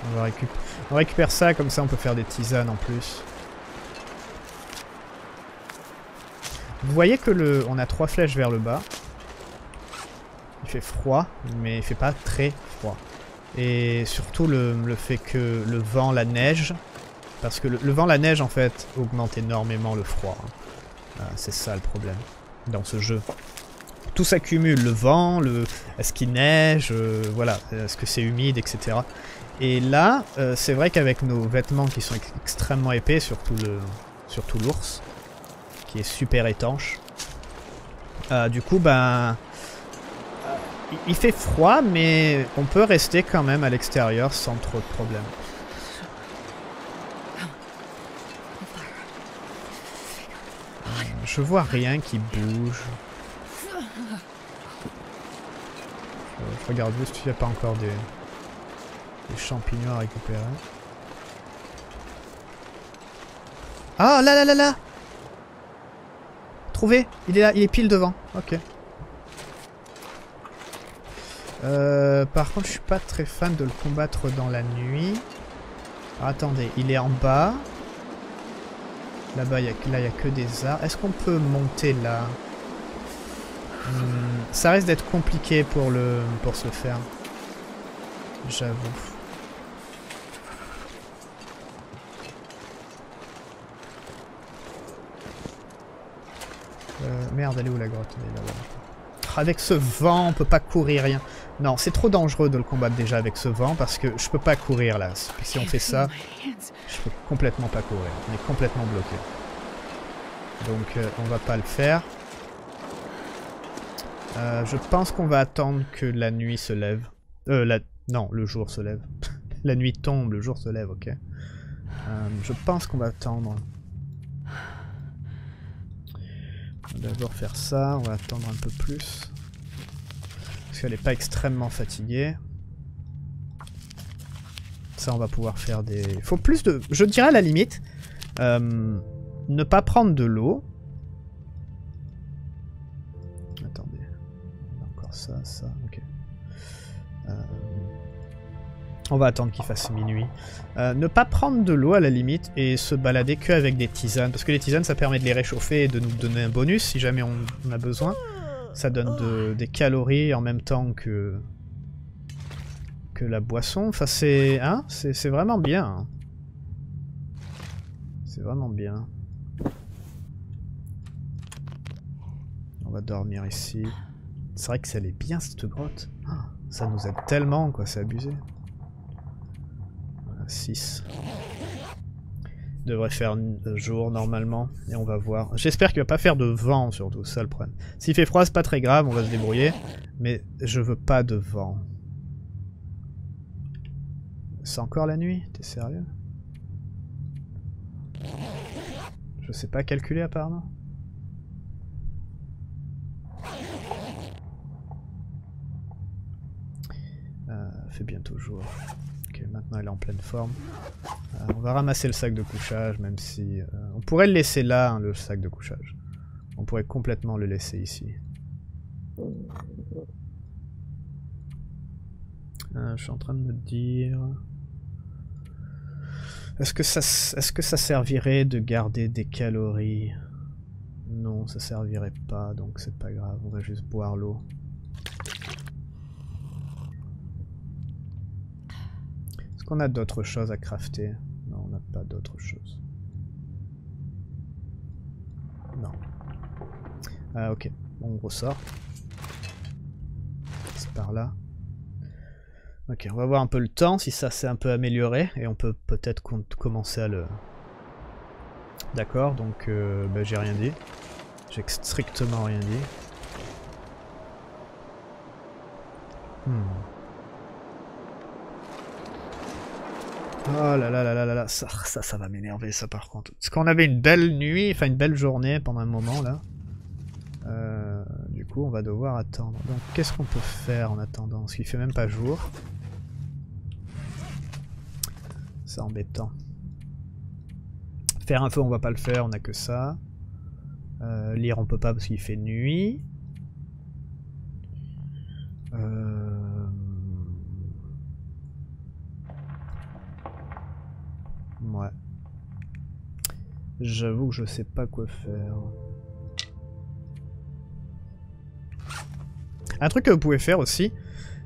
On, va récup... on récupère ça, comme ça on peut faire des tisanes en plus. Vous voyez que le, on a trois flèches vers le bas. Il fait froid, mais il fait pas très froid. Et surtout le, le fait que le vent, la neige... Parce que le, le vent, la neige, en fait, augmente énormément le froid. Hein. Euh, c'est ça le problème dans ce jeu. Tout s'accumule, le vent, le... est-ce qu'il neige, euh, voilà, est-ce que c'est humide, et cetera. Et là, euh, c'est vrai qu'avec nos vêtements qui sont ex extrêmement épais, surtout le, surtout l'ours, qui est super étanche, euh, du coup, ben... Il, il fait froid, mais on peut rester quand même à l'extérieur sans trop de problèmes. Je vois rien qui bouge. Je Regarde juste s'il n'y a pas encore des, des champignons à récupérer. Ah là là là là! Trouvé! Il est là, il est pile devant. Ok. Euh, par contre, je suis pas très fan de le combattre dans la nuit. Alors, attendez, il est en bas. Là-bas, il n'y a, là, a que des arbres. Est-ce qu'on peut monter là? Hum, ça risque d'être compliqué pour le pour se faire. J'avoue. Euh, merde, elle est où la grotte? Elle est là-bas. Avec ce vent, on peut pas courir rien. Non, c'est trop dangereux de le combattre déjà avec ce vent parce que je peux pas courir là. Si on fait ça, je peux complètement pas courir. On est complètement bloqué. Donc, euh, on va pas le faire. Euh, je pense qu'on va attendre que la nuit se lève. Euh, la... Non, le jour se lève. La nuit tombe, le jour se lève, ok. Euh, je pense qu'on va attendre. On va d'abord faire ça, on va attendre un peu plus. Parce qu'elle n'est pas extrêmement fatiguée. Ça, on va pouvoir faire des... Il faut plus de... Je dirais à la limite, euh, ne pas prendre de l'eau. Ça, ça, ok. Euh, on va attendre qu'il fasse minuit. Euh, ne pas prendre de l'eau à la limite et se balader que avec des tisanes. Parce que les tisanes, ça permet de les réchauffer et de nous donner un bonus si jamais on, on a besoin. Ça donne de, des calories en même temps que, que la boisson. Enfin, c'est hein, c'est vraiment bien. C'est vraiment bien. On va dormir ici. C'est vrai que ça allait bien cette grotte. Ça nous aide tellement quoi, c'est abusé. Voilà, six. Devrait faire un jour normalement. Et on va voir. J'espère qu'il va pas faire de vent surtout, ça le problème. S'il fait froid, c'est pas très grave, on va se débrouiller. Mais je veux pas de vent. C'est encore la nuit? T'es sérieux? Je sais pas calculer apparemment. Fait bientôt jour. Ok, maintenant elle est en pleine forme. Euh, on va ramasser le sac de couchage, même si... Euh, on pourrait le laisser là, hein, le sac de couchage. On pourrait complètement le laisser ici. Euh, je suis en train de me dire... Est-ce que ça, est-ce que ça servirait de garder des calories? Non, ça servirait pas, donc c'est pas grave. On va juste boire l'eau. Qu'on a d'autres choses à crafter? Non, on n'a pas d'autres choses. Non. Ah, ok, on ressort. C'est par là. Ok, on va voir un peu le temps, si ça s'est un peu amélioré, et on peut peut-être commencer à le... D'accord, donc euh, bah, j'ai rien dit. J'ai strictement rien dit. Hmm. Oh là là là là là là, ça, ça, ça va m'énerver ça par contre. Parce qu'on avait une belle nuit, enfin une belle journée pendant un moment là. Euh, du coup on va devoir attendre. Donc qu'est-ce qu'on peut faire en attendant? Parce qu'il fait même pas jour. C'est embêtant. Faire un feu on va pas le faire, on a que ça. Euh, lire on peut pas parce qu'il fait nuit. Euh... Ouais. J'avoue que je sais pas quoi faire. Un truc que vous pouvez faire aussi,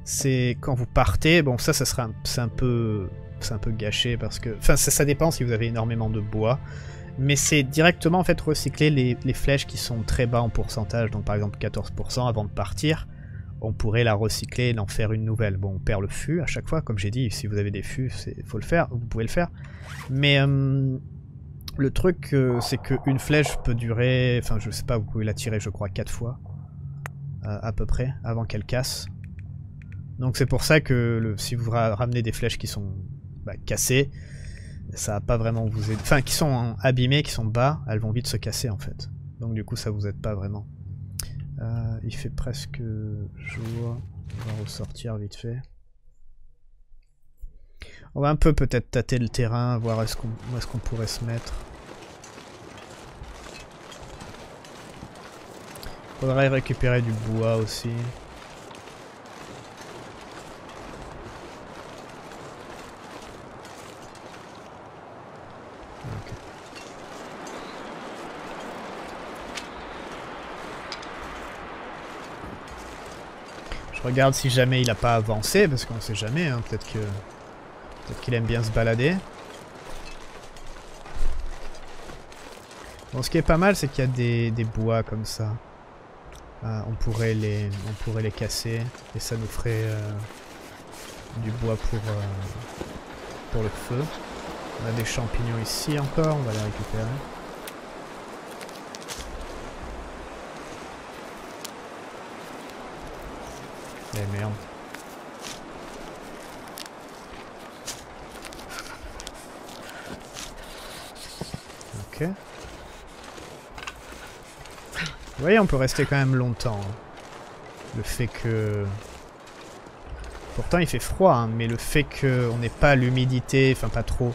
c'est quand vous partez, bon ça, ça sera un, c'est un peu, c'est un peu gâché parce que, enfin ça, ça dépend si vous avez énormément de bois, mais c'est directement en fait recycler les, les flèches qui sont très bas en pourcentage, donc par exemple quatorze pour cent avant de partir. On pourrait la recycler et en faire une nouvelle. Bon, on perd le fût à chaque fois, comme j'ai dit, si vous avez des fûts, il faut le faire, vous pouvez le faire. Mais euh, le truc, euh, c'est qu'une flèche peut durer, enfin je sais pas, vous pouvez la tirer je crois quatre fois, euh, à peu près, avant qu'elle casse. Donc c'est pour ça que le, si vous ra ramenez des flèches qui sont bah, cassées, ça va pas vraiment vous aider. Enfin, qui sont hein, abîmées, qui sont bas, elles vont vite se casser en fait. Donc du coup ça vous aide pas vraiment. Euh, il fait presque jour. On va ressortir vite fait. On va un peu peut-être tâter le terrain, voir est-ce qu'on, où est-ce qu'on pourrait se mettre. Faudrait récupérer du bois aussi. Je regarde si jamais il n'a pas avancé, parce qu'on ne sait jamais, hein, peut-être que peut-être qu'il aime bien se balader. Bon, ce qui est pas mal, c'est qu'il y a des, des bois comme ça. Euh, on, pourrait les, on pourrait les casser, et ça nous ferait euh, du bois pour, euh, pour le feu. On a des champignons ici encore, on va les récupérer. Eh merde. Ok. Vous voyez, on peut rester quand même longtemps. Le fait que... Pourtant il fait froid, hein, mais le fait qu'on n'ait pas l'humidité, enfin pas trop,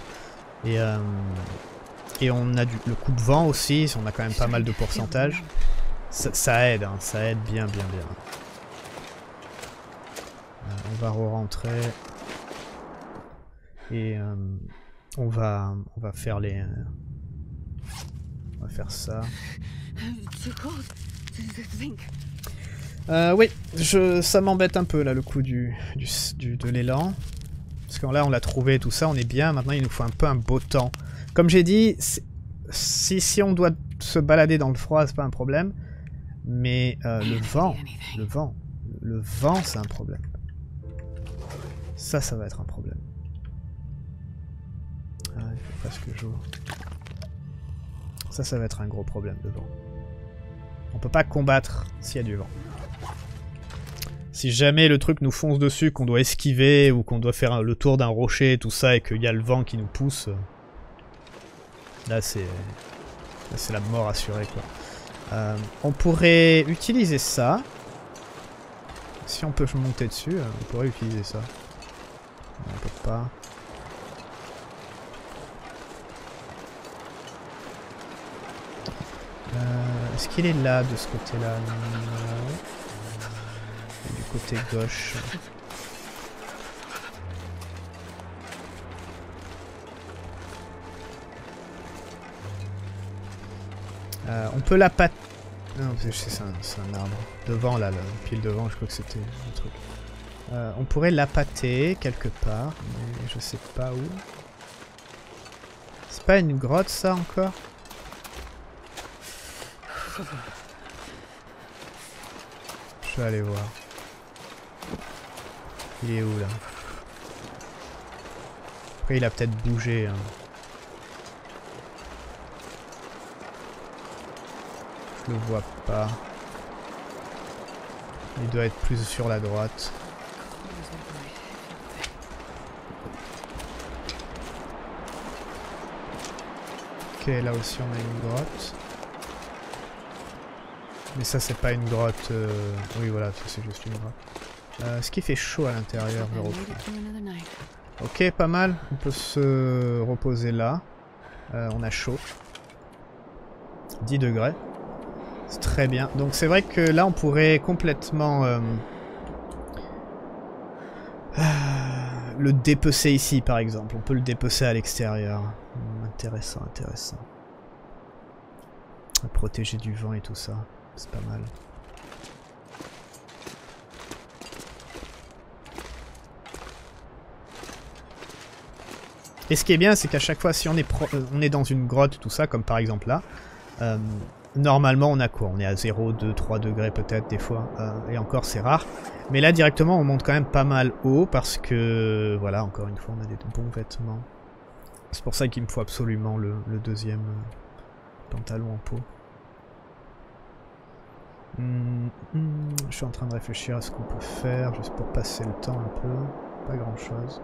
et, euh... et on a du... le coupe-vent aussi, on a quand même pas mal de pourcentage. Ça, ça aide, hein, ça aide bien bien bien. On va re-rentrer et euh, on va on va faire les euh, on va faire ça. Euh, oui, je ça m'embête un peu là le coup du, du, du de l'élan, parce que là on l'a trouvé tout ça, on est bien. Maintenant il nous faut un peu un beau temps. Comme j'ai dit, si si on doit se balader dans le froid c'est pas un problème, mais euh, le vent, le vent, le vent c'est un problème. Ça, ça va être un problème. Ah, il faut presque jour. Ça, ça va être un gros problème de vent. On peut pas combattre s'il y a du vent. Si jamais le truc nous fonce dessus, qu'on doit esquiver ou qu'on doit faire un, le tour d'un rocher et tout ça, et qu'il y a le vent qui nous pousse, là c'est c'est la mort assurée quoi. Euh, on pourrait utiliser ça. Si on peut monter dessus, on pourrait utiliser ça. On peut pas. Euh, Est-ce qu'il est là de ce côté-là? Du côté gauche. Euh, on peut la pat... Non, c'est un, un arbre. Devant là, là, pile devant, je crois que c'était le truc. Euh, on pourrait l'appâter quelque part, mais je sais pas où. C'est pas une grotte ça encore? Je vais aller voir. Il est où là? Après il a peut-être bougé. Hein. Je le vois pas. Il doit être plus sur la droite. Ok, là aussi on a une grotte. Mais ça c'est pas une grotte... Euh... Oui voilà, c'est juste une grotte. Euh, Est-ce qu'il fait chaud à l'intérieur? Ok, pas mal. On peut se reposer là. Euh, on a chaud. dix degrés. C'est très bien. Donc c'est vrai que là on pourrait complètement euh, euh, le dépecer ici par exemple. On peut le dépecer à l'extérieur. Hum, intéressant, intéressant. Protéger du vent et tout ça. C'est pas mal. Et ce qui est bien c'est qu'à chaque fois si on est, pro on est dans une grotte tout ça, comme par exemple là, euh, normalement on a quoi? On est à zéro, deux, trois degrés peut-être des fois, euh, et encore c'est rare. Mais là directement on monte quand même pas mal haut parce que, voilà, encore une fois on a des bons vêtements. C'est pour ça qu'il me faut absolument le, le deuxième euh, pantalon en peau. Mmh, mmh, je suis en train de réfléchir à ce qu'on peut faire, juste pour passer le temps un peu, pas grand chose.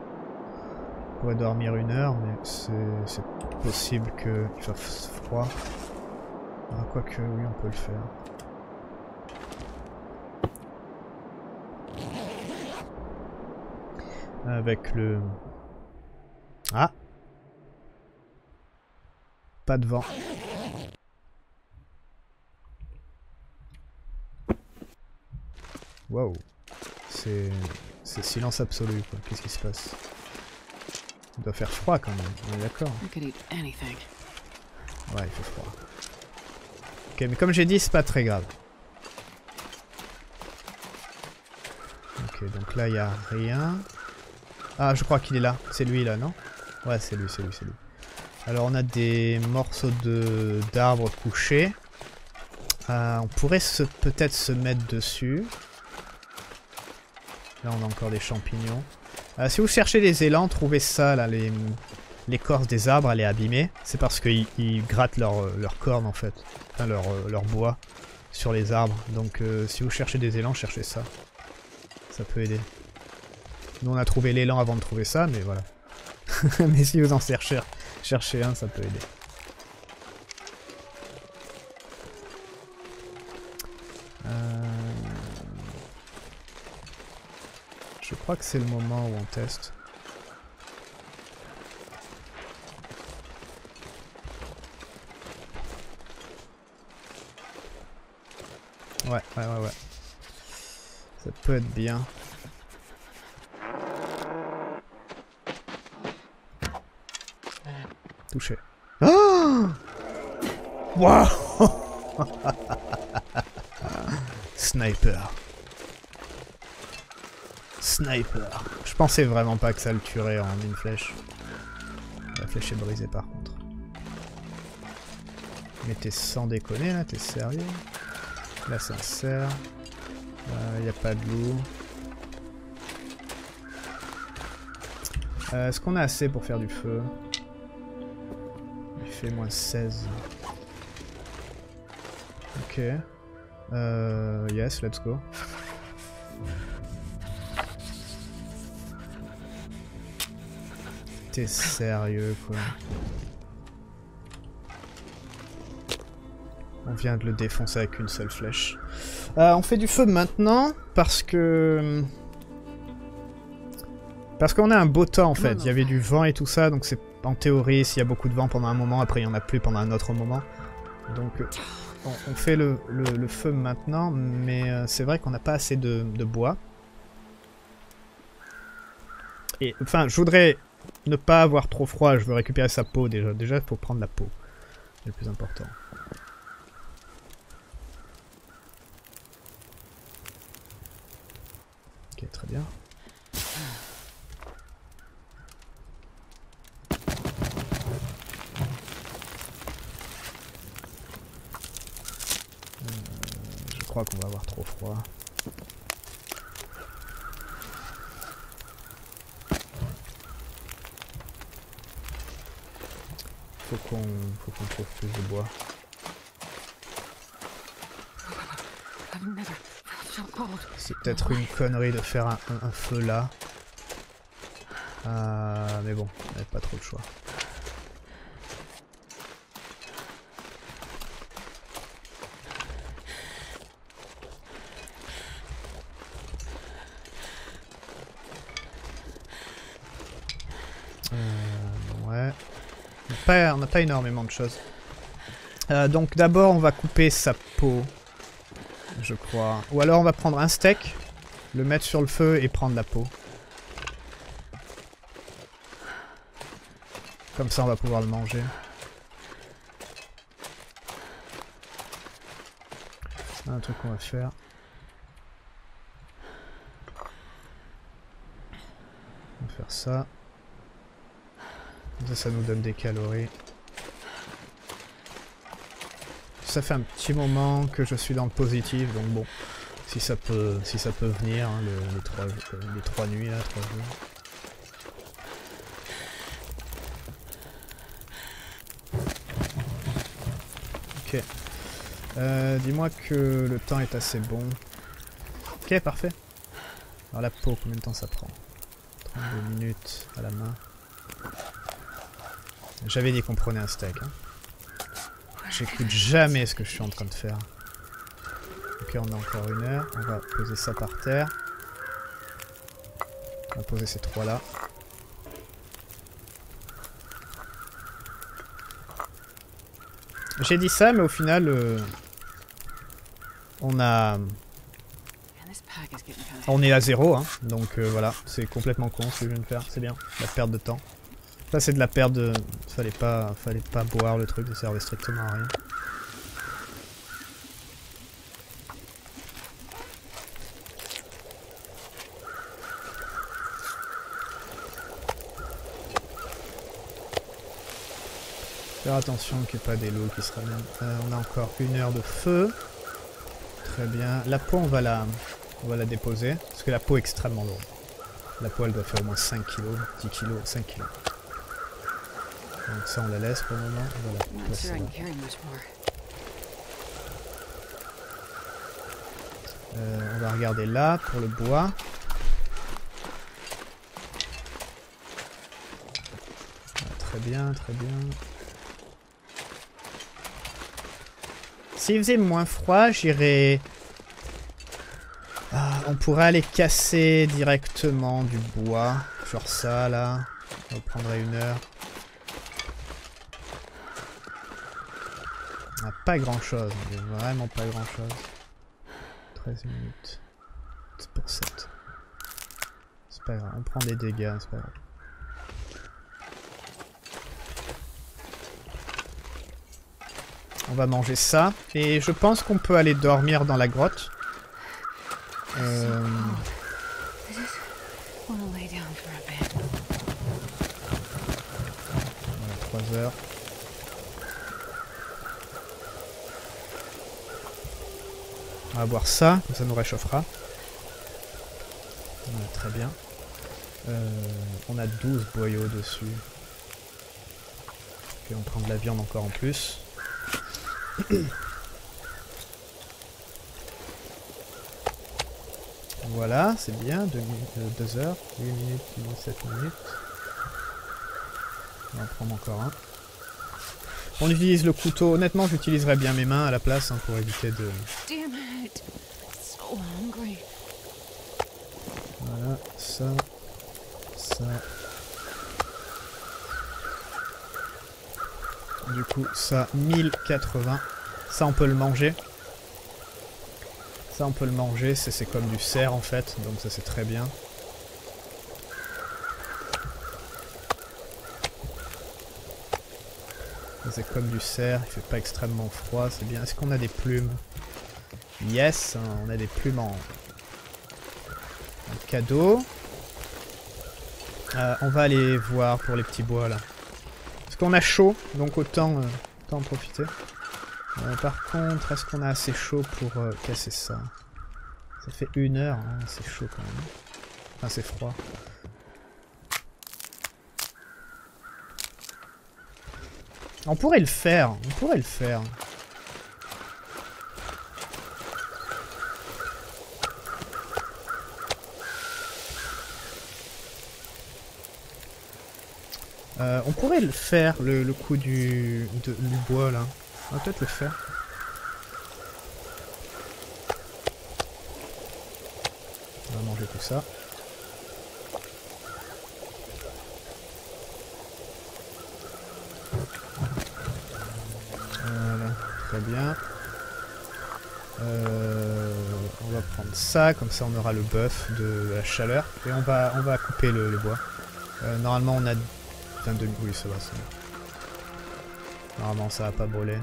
On pourrait dormir une heure mais c'est possible qu'il fasse froid. Ah, quoique, oui, on peut le faire. Avec le... Ah! Pas de vent. Waouh! C'est... C'est silence absolu, quoi. Qu'est-ce qui se passe? Il doit faire froid quand même, on est d'accord. Ouais, il fait froid. Ok, mais comme j'ai dit, c'est pas très grave. Ok, donc là, il n'y a rien. Ah, je crois qu'il est là. C'est lui, là, non? Ouais, c'est lui, c'est lui, c'est lui. Alors, on a des morceaux de d'arbres couchés. Euh, on pourrait se... peut-être se mettre dessus. Là, on a encore des champignons. Euh, si vous cherchez les élans, trouvez ça, là, les l'écorce des arbres, elle est abîmée. C'est parce qu'ils ils grattent leur, leur corne, en fait. Enfin, leur, leur bois sur les arbres. Donc, euh, si vous cherchez des élans, cherchez ça. Ça peut aider. Nous, on a trouvé l'élan avant de trouver ça, mais voilà. Mais si vous en cherchez, cherchez un, ça peut aider. Euh... Je crois que c'est le moment où on teste. Ouais, ouais, ouais, ouais. Ça peut être bien. Touché. Oh wow. Sniper. Sniper. Je pensais vraiment pas que ça le tuerait en une flèche. La flèche est brisée par contre. Mais t'es sans déconner là, t'es sérieux? Là ça sert. Il n'y a pas de loup. Euh, Est-ce qu'on a assez pour faire du feu? Il fait moins seize. Ok. Euh, yes, let's go. T'es sérieux quoi. On vient de le défoncer avec une seule flèche. Euh, on fait du feu maintenant parce que... Parce qu'on a un beau temps en fait. Il y avait du vent et tout ça, donc c'est... En théorie, s'il y a beaucoup de vent pendant un moment, après il n'y en a plus pendant un autre moment. Donc on, on fait le, le, le feu maintenant, mais c'est vrai qu'on n'a pas assez de, de bois. Et enfin, je voudrais ne pas avoir trop froid, je veux récupérer sa peau déjà. Déjà, il faut prendre la peau, c'est le plus important. Ok, très bien. Je crois qu'on va avoir trop froid. Faut qu'on faut qu'on trouve plus de bois. C'est peut-être une connerie de faire un, un, un feu là. Euh, mais bon, on n'avait pas trop le choix. On n'a pas énormément de choses. Euh, donc d'abord on va couper sa peau, je crois. Ou alors on va prendre un steak, le mettre sur le feu et prendre la peau. Comme ça on va pouvoir le manger. C'est un truc qu'on va faire. On va faire ça. Ça, ça nous donne des calories. Ça fait un petit moment que je suis dans le positif, donc bon, si ça peut, si ça peut venir, hein, les, les, trois, les trois nuits, là, trois jours. Ok. Euh, dis-moi que le temps est assez bon. Ok, parfait. Alors la peau, combien de temps ça prend? trente-deux minutes à la main. J'avais dit qu'on prenait un steak. Hein. J'écoute jamais ce que je suis en train de faire. Ok, on a encore une heure. On va poser ça par terre. On va poser ces trois là. J'ai dit ça, mais au final, euh, on a... On est à zéro, hein, donc euh, voilà, c'est complètement con ce que je viens de faire, c'est bien, la perte de temps. Ça c'est de la perte de... Fallait pas, fallait pas boire le truc, ça servait strictement à rien. Faire attention qu'il n'y ait pas des lots qui se ramènent. Euh, on a encore une heure de feu. Très bien. La peau, on va la, on va la déposer. Parce que la peau est extrêmement lourde. La peau, elle doit faire au moins cinq kilos, dix kilos, cinq kilos. Donc ça, on la laisse pour le moment. On va la placer là. Euh, on va regarder là pour le bois. Ah, très bien, très bien. S'il faisait moins froid, j'irais... Ah, on pourrait aller casser directement du bois. Genre ça, là. Ça nous prendrait une heure. On n'a pas grand-chose. On n'a vraiment pas grand-chose. treize minutes. C'est pour sept. C'est pas grave. On prend des dégâts, c'est pas grave. On va manger ça, et je pense qu'on peut aller dormir dans la grotte. Euh... Voilà, trois heures. On va boire ça, ça nous réchauffera. Voilà, très bien. Euh, on a douze boyaux dessus. Puis on prend de la viande encore en plus. Voilà, c'est bien, deux heures, huit minutes, sept minutes. On va en prendre encore un. On utilise le couteau, honnêtement j'utiliserais bien mes mains à la place hein, pour éviter de... Voilà, ça, ça... Du coup, ça, mille quatre-vingts. Ça, on peut le manger. Ça, on peut le manger. C'est comme du cerf, en fait. Donc ça, c'est très bien. C'est comme du cerf. Il fait pas extrêmement froid. C'est bien. Est-ce qu'on a des plumes? Yes, hein, on a des plumes en, en cadeau. Euh, on va aller voir pour les petits bois, là. On a chaud, donc autant, euh, autant en profiter. Euh, par contre, est-ce qu'on a assez chaud pour euh, casser ça? Ça fait une heure, hein, c'est chaud quand même. Enfin, c'est froid. On pourrait le faire, on pourrait le faire. Euh, on pourrait le faire, le, le coup du, de, du bois, là. On va peut-être le faire. On va manger tout ça. Voilà, très bien. Euh, on va prendre ça, comme ça on aura le bœuf de la chaleur. Et on va, on va couper le, le bois. Euh, normalement on a... Oui, ça va, ça va. Normalement, ça va pas brûler.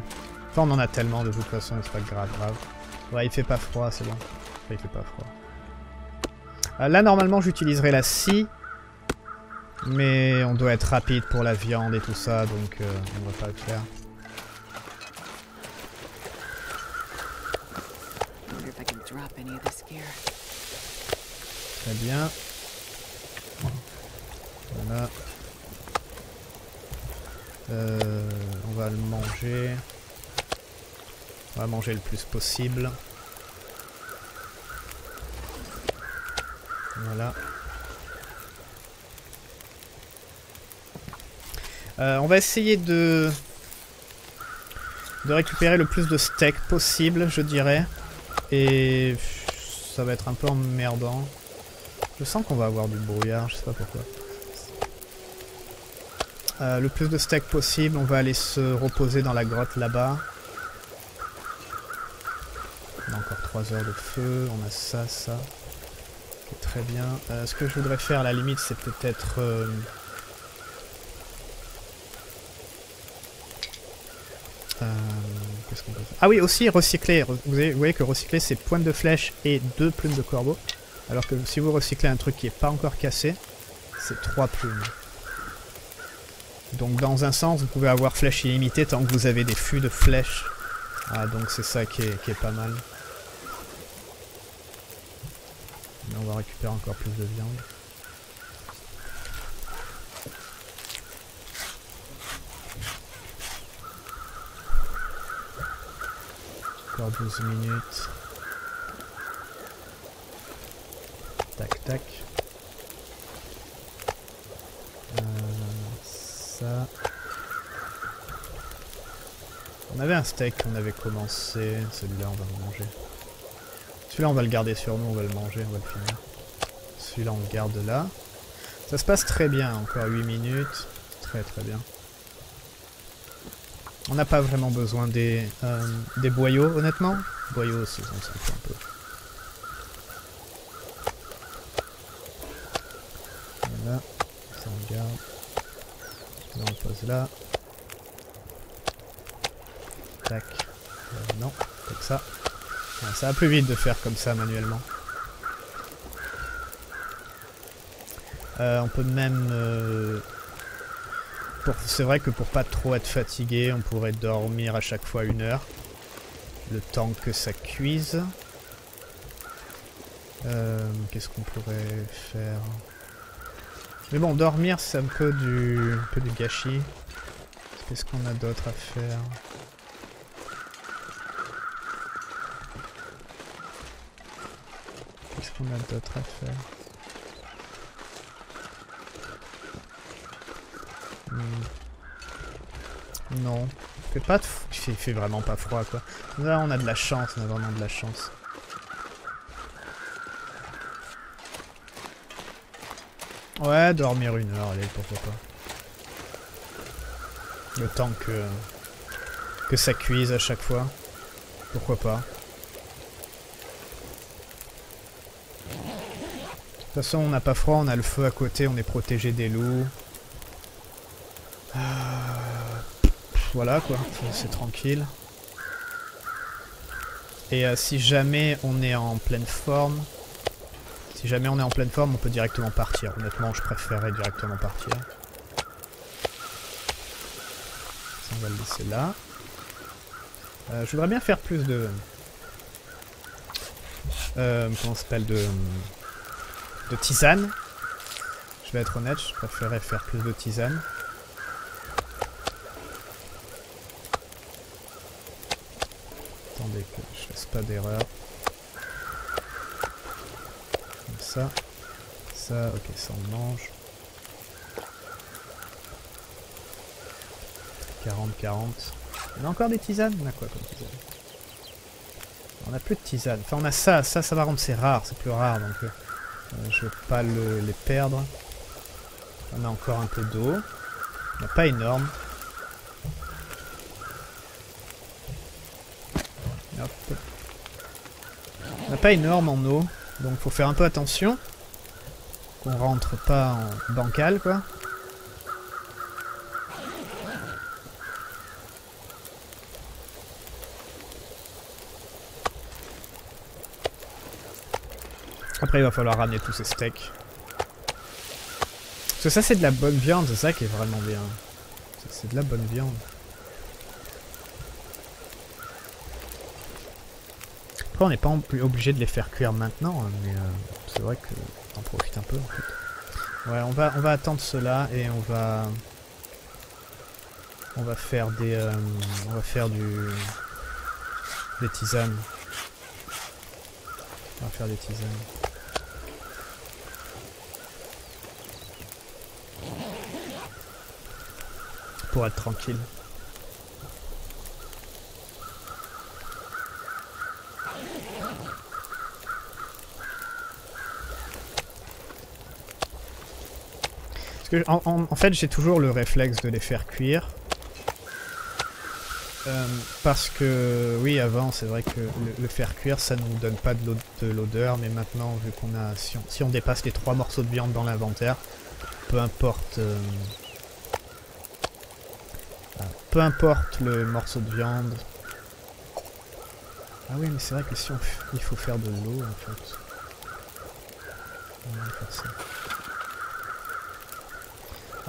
Enfin, on en a tellement de toute façon, c'est pas grave, grave. Ouais, il fait pas froid, c'est bon. Ouais, il fait pas froid. Euh, là, normalement, j'utiliserai la scie. Mais on doit être rapide pour la viande et tout ça, donc euh, on va pas le faire. Très bien. Voilà. Euh, on va le manger. On va manger le plus possible. Voilà. Euh, on va essayer de... de récupérer le plus de steak possible, je dirais. Et ça va être un peu emmerdant. Je sens qu'on va avoir du brouillard, je sais pas pourquoi. Euh, le plus de steak possible, on va aller se reposer dans la grotte là-bas. On a encore trois heures de feu, on a ça, ça. Okay, très bien. Euh, ce que je voudrais faire à la limite, c'est peut-être... Euh... Euh... Qu'est-ce qu'on peut faire? Ah oui, aussi recycler. Vous voyez que recycler, c'est pointe de flèche et deux plumes de corbeau. Alors que si vous recyclez un truc qui n'est pas encore cassé, c'est trois plumes. Donc dans un sens, vous pouvez avoir flèche illimitée tant que vous avez des fûts de flèches. Ah donc c'est ça qui est, qui est pas mal. Mais on va récupérer encore plus de viande. Encore douze minutes. Tac tac. Euh... Ça. On avait un steak, on avait commencé. Celui-là, on va le manger. Celui-là, on va le garder sur nous, on va le manger, on va le finir. Celui-là, on le garde là. Ça se passe très bien, encore huit minutes. Très très bien. On n'a pas vraiment besoin des, euh, des boyaux, honnêtement. Boyaux aussi, on s'en fout un peu. Voilà, ça on garde. Là on pose là. Tac. Euh, non, comme ça. Ouais, ça va plus vite de faire comme ça manuellement. Euh, on peut même... Euh, c'est vrai que pour pas trop être fatigué, on pourrait dormir à chaque fois une heure. Le temps que ça cuise. Euh, Qu'est-ce qu'on pourrait faire ? Mais bon, dormir, c'est un peu du, un peu du gâchis. Qu'est-ce qu'on a d'autre à faire? Qu'est-ce qu'on a d'autre à faire? hmm. Non. Il fait, pas de f... il, fait, il fait vraiment pas froid, quoi. Là, on a de la chance, on a vraiment de la chance. Ouais, dormir une heure, allez, pourquoi pas. Le temps que, que ça cuise à chaque fois. Pourquoi pas. De toute façon, on n'a pas froid, on a le feu à côté, on est protégé des loups. Euh, voilà, quoi, c'est tranquille. Et euh, si jamais on est en pleine forme... Si jamais on est en pleine forme, on peut directement partir. Honnêtement, je préférerais directement partir. On va le laisser là. Euh, je voudrais bien faire plus de... Euh, comment ça s'appelle de... de tisane. Je vais être honnête, je préférerais faire plus de tisane. Attendez que je fasse pas d'erreur. Ça, ça, ok, ça on mange. quarante, quarante. On a encore des tisanes? On a quoi comme tisane? On a plus de tisane. Enfin, on a ça, ça, ça va rendre, c'est rare, c'est plus rare, donc euh, je vais pas le, les perdre. On a encore un peu d'eau. On n'a pas énorme. Hop. On n'a pas énorme en eau. Donc faut faire un peu attention, qu'on rentre pas en bancal, quoi. Après il va falloir ramener tous ces steaks. Parce que ça c'est de la bonne viande, c'est ça qui est vraiment bien. C'est de la bonne viande. Après, on n'est pas obligé de les faire cuire maintenant, mais euh, c'est vrai que on en profite un peu en fait. Ouais, on va, on va attendre cela et on va on va faire des euh, on va faire du des tisanes. On va faire des tisanes pour être tranquille. Parce que, en, en, en fait, j'ai toujours le réflexe de les faire cuire. Euh, parce que, oui, avant, c'est vrai que le, le faire cuire, ça ne nous donne pas de l'odeur, mais maintenant, vu qu'on a... Si on, si on dépasse les trois morceaux de viande dans l'inventaire, peu importe... Euh, peu importe le morceau de viande... Ah oui, mais c'est vrai que si on... Il faut faire de l'eau, en fait. On va faire ça.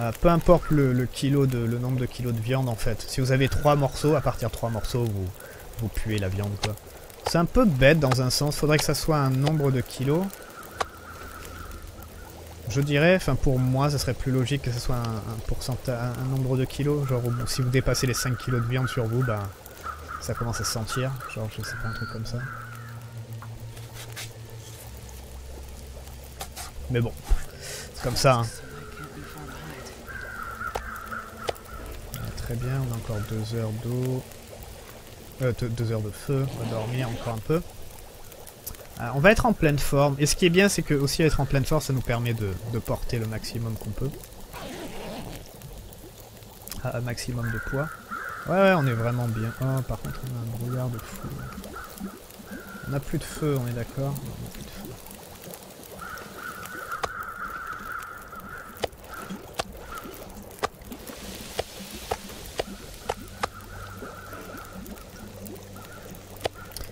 Euh, peu importe le, le, kilo de, le nombre de kilos de viande en fait. Si vous avez trois morceaux, à partir de trois morceaux, vous, vous puez la viande quoi. C'est un peu bête dans un sens, faudrait que ça soit un nombre de kilos. Je dirais, enfin pour moi, ça serait plus logique que ça soit un, un pourcentage, un, un nombre de kilos. Genre si vous dépassez les cinq kilos de viande sur vous, bah ça commence à se sentir. Genre je sais pas, un truc comme ça. Mais bon, c'est comme ça hein. Très bien, on a encore deux heures d'eau, euh, deux, deux heures de feu, on va dormir encore un peu. Alors, on va être en pleine forme, et ce qui est bien c'est que aussi être en pleine forme ça nous permet de, de porter le maximum qu'on peut. Ah, un maximum de poids. Ouais, ouais, on est vraiment bien. Oh, par contre on a un brouillard de fou. On n'a plus de feu, on est d'accord.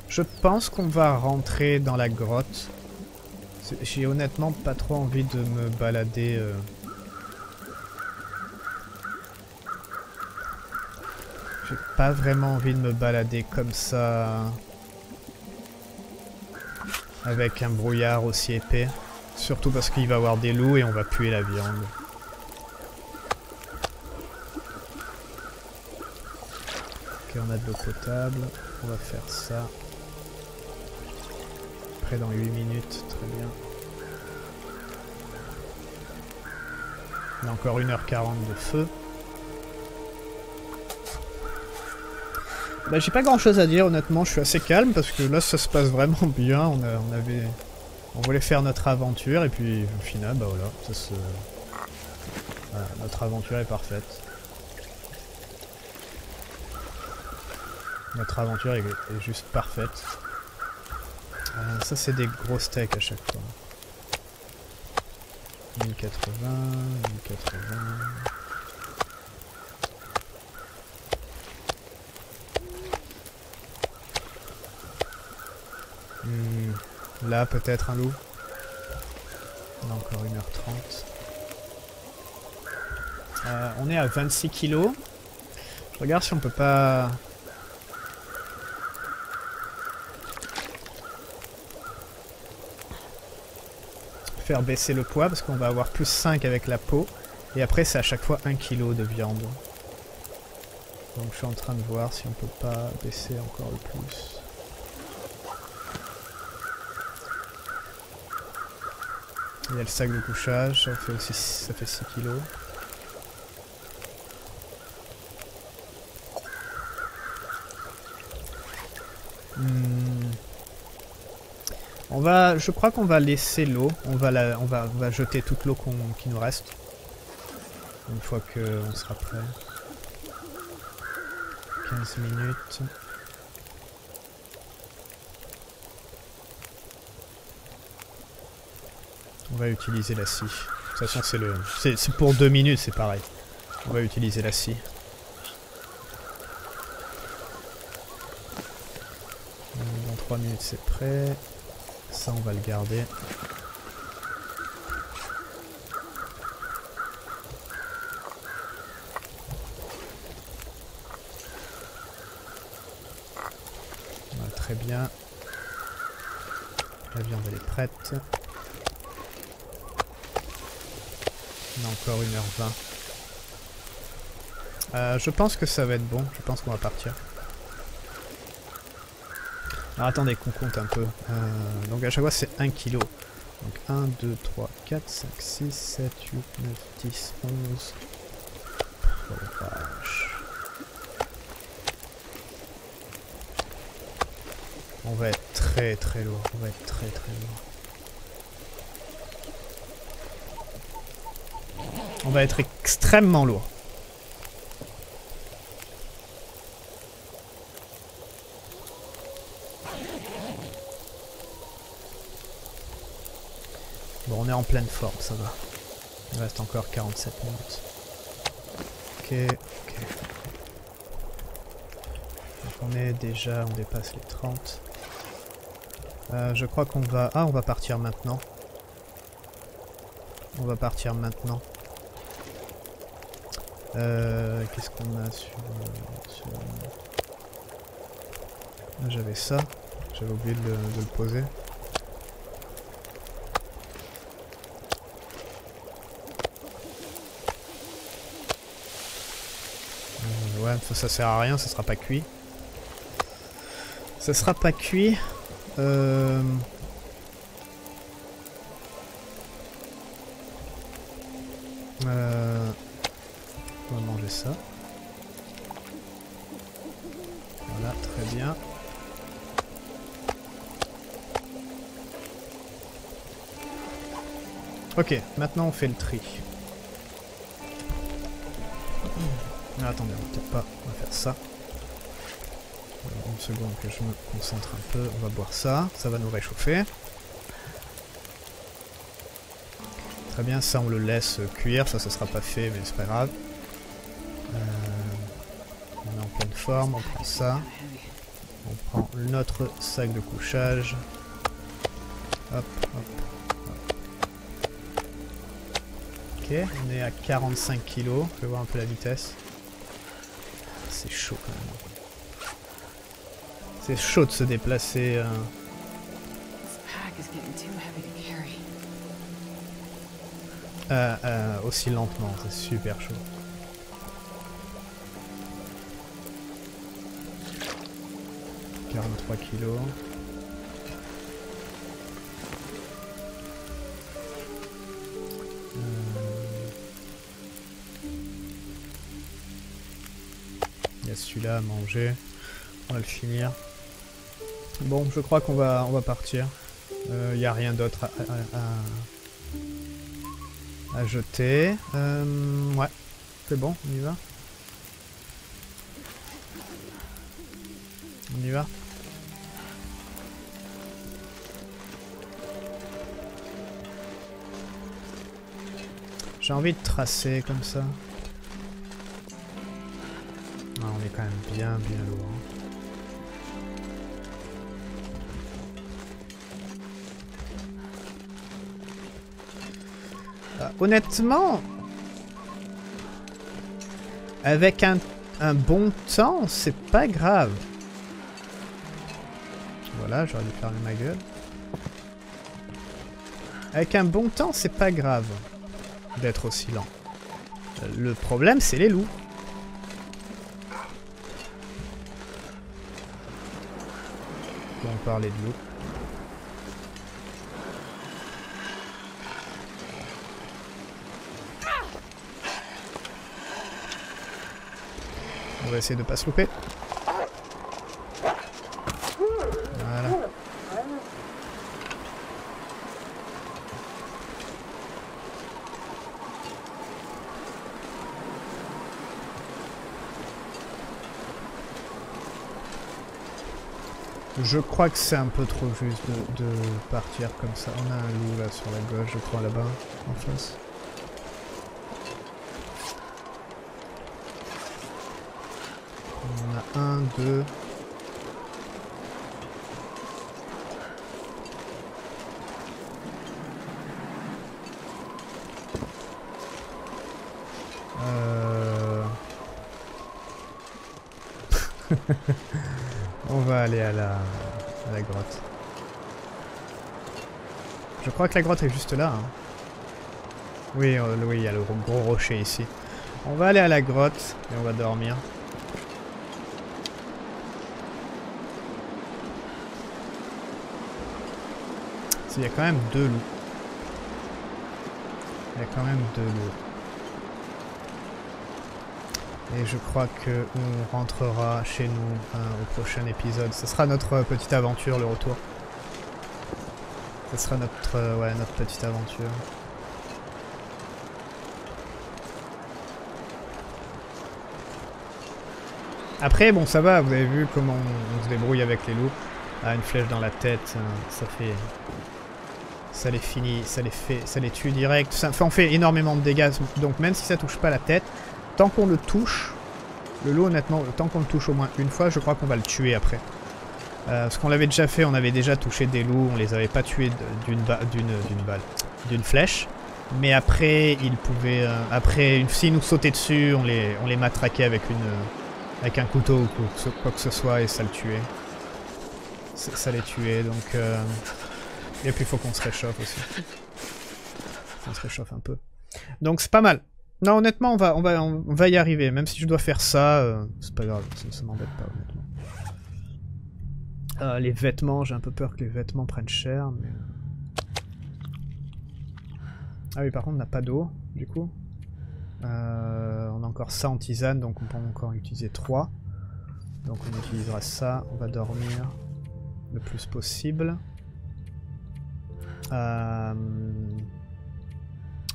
Je pense qu'on va rentrer dans la grotte. J'ai honnêtement pas trop envie de me balader. Euh... J'ai pas vraiment envie de me balader comme ça. Avec un brouillard aussi épais. Surtout parce qu'il va y avoir des loups et on va puer la viande. Ok, on a de l'eau potable. On va faire ça. Dans huit minutes, très bien. On a encore une heure quarante de feu. Bah, j'ai pas grand chose à dire honnêtement, je suis assez calme parce que là ça se passe vraiment bien. On, a, on avait, on voulait faire notre aventure et puis au final, bah voilà, ça se... voilà, notre aventure est parfaite. Notre aventure est, est juste parfaite. Euh, ça c'est des gros steaks à chaque fois. mille quatre-vingts, mille quatre-vingts... Hmm, là peut-être un loup. On a encore une heure trente. Euh, on est à vingt-six kilos. Je regarde si on peut pas... faire baisser le poids parce qu'on va avoir plus cinq avec la peau et après c'est à chaque fois un kilo de viande. Donc je suis en train de voir si on peut pas baisser encore le plus. Il y a le sac de couchage, ça fait aussi ça fait six kilos. Hmm. On va, je crois qu'on va laisser l'eau, on, va la, on, va, on va jeter toute l'eau qu'on, qui nous reste, une fois qu'on sera prêt. quinze minutes. On va utiliser la scie. De toute façon c'est le, c'est pour deux minutes, c'est pareil. On va utiliser la scie. Dans trois minutes c'est prêt. Ça, on va le garder. Voilà, très bien. La viande, elle est prête. On a encore une heure vingt. Euh, je pense que ça va être bon. Je pense qu'on va partir. Alors attendez qu'on compte un peu. Euh, donc à chaque fois c'est un kilo. Donc un, deux, trois, quatre, cinq, six, sept, huit, neuf, dix, onze. Oh la vache. On va être très très lourd. On va être très très lourd. On va être extrêmement lourd. Bon, on est en pleine forme, ça va. Il reste encore quarante-sept minutes. Ok, ok. Donc on est déjà, on dépasse les trente. Euh, je crois qu'on va... Ah, on va partir maintenant. On va partir maintenant. Euh, Qu'est-ce qu'on a sur... sur... J'avais ça. J'avais oublié de, de le poser. Euh, ouais, ça, ça sert à rien, ça sera pas cuit. Ça sera pas cuit. Euh... Euh... On va manger ça. Voilà, très bien. Ok, maintenant on fait le tri. Ah, attendez, on va peut-être pas, on va faire ça. Une seconde que je me concentre un peu, on va boire ça, ça va nous réchauffer. Très bien, ça on le laisse cuire, ça ça sera pas fait mais c'est pas grave. Euh, on est en pleine forme, on prend ça. On prend notre sac de couchage. Hop, hop, hop. Ok, on est à quarante-cinq kilos, je vais voir un peu la vitesse. C'est chaud quand même. C'est chaud de se déplacer. Euh... Euh, euh, aussi lentement, c'est super chaud. quarante-trois kilos. Euh... Il y a celui-là à manger. On va le finir. Bon, je crois qu'on va, on va partir. Il euh, n'y a rien d'autre à, à, à, à jeter. Euh, ouais, c'est bon, on y va. On y va. J'ai envie de tracer comme ça. Ah, on est quand même bien, bien lourd. Hein. Honnêtement, avec un, un bon temps, c'est pas grave. Voilà, j'aurais dû fermer ma gueule. Avec un bon temps, c'est pas grave d'être aussi lent. Le problème, c'est les loups. On va parler de loups. On va essayer de pas se louper. Voilà. Je crois que c'est un peu trop juste de, de partir comme ça. On a un loup là sur la gauche, je crois là-bas, en face. un, deux... Euh... On va aller à la... à la grotte. Je crois que la grotte est juste là. Hein. Oui, euh, oui, il y a le gros rocher ici. On va aller à la grotte et on va dormir. Il y a quand même deux loups. Il y a quand même deux loups. Et je crois que on rentrera chez nous hein, au prochain épisode. Ce sera notre petite aventure, le retour. Ce sera notre, euh, ouais, notre petite aventure. Après, bon, ça va, vous avez vu comment on se débrouille avec les loups. Ah, une flèche dans la tête, ça fait... Ça les finit, ça les fait, ça les tue direct. Ça, enfin, on fait énormément de dégâts, donc même si ça touche pas la tête, tant qu'on le touche, le loup, honnêtement, tant qu'on le touche au moins une fois, je crois qu'on va le tuer après. Euh, parce qu'on l'avait déjà fait, on avait déjà touché des loups, on les avait pas tués d'une ba balle, d'une flèche. Mais après, ils pouvaient... Euh, après, s'ils nous sautaient dessus, on les, on les matraquait avec une... Euh, avec un couteau ou quoi que ce soit, et ça le tuait. Ça, ça les tuait, donc... Euh... Et puis il faut qu'on se réchauffe aussi. On se réchauffe un peu. Donc c'est pas mal. Non, honnêtement, on va, on, va, on va y arriver. Même si je dois faire ça, euh, c'est pas grave, ça, ça m'embête pas, honnêtement. Euh, les vêtements, j'ai un peu peur que les vêtements prennent cher, mais... Ah oui, par contre, on n'a pas d'eau, du coup. Euh, on a encore ça en tisane, donc on peut encore utiliser trois. Donc on utilisera ça, on va dormir le plus possible. Euh...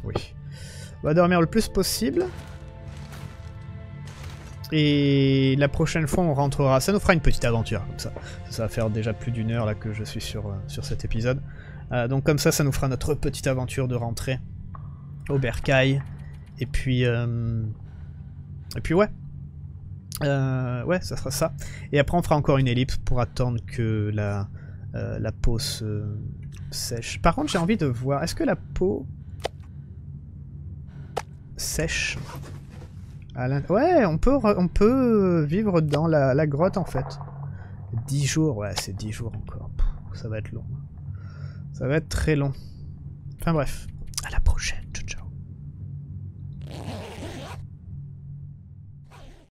Oui. On va dormir le plus possible. Et la prochaine fois on rentrera, ça nous fera une petite aventure comme ça. Ça va faire déjà plus d'une heure là que je suis sur, euh, sur cet épisode. Euh, donc comme ça, ça nous fera notre petite aventure de rentrée au bercail. Et puis, euh... et puis ouais, euh... ouais, ça sera ça. Et après, on fera encore une ellipse pour attendre que la, euh, la peau se sèche. Par contre, j'ai envie de voir, est-ce que la peau sèche à l'in... Ouais, on peut, re... on peut vivre dans la, la grotte en fait. dix jours, ouais, c'est dix jours encore. Pff, ça va être long. Ça va être très long. Enfin bref.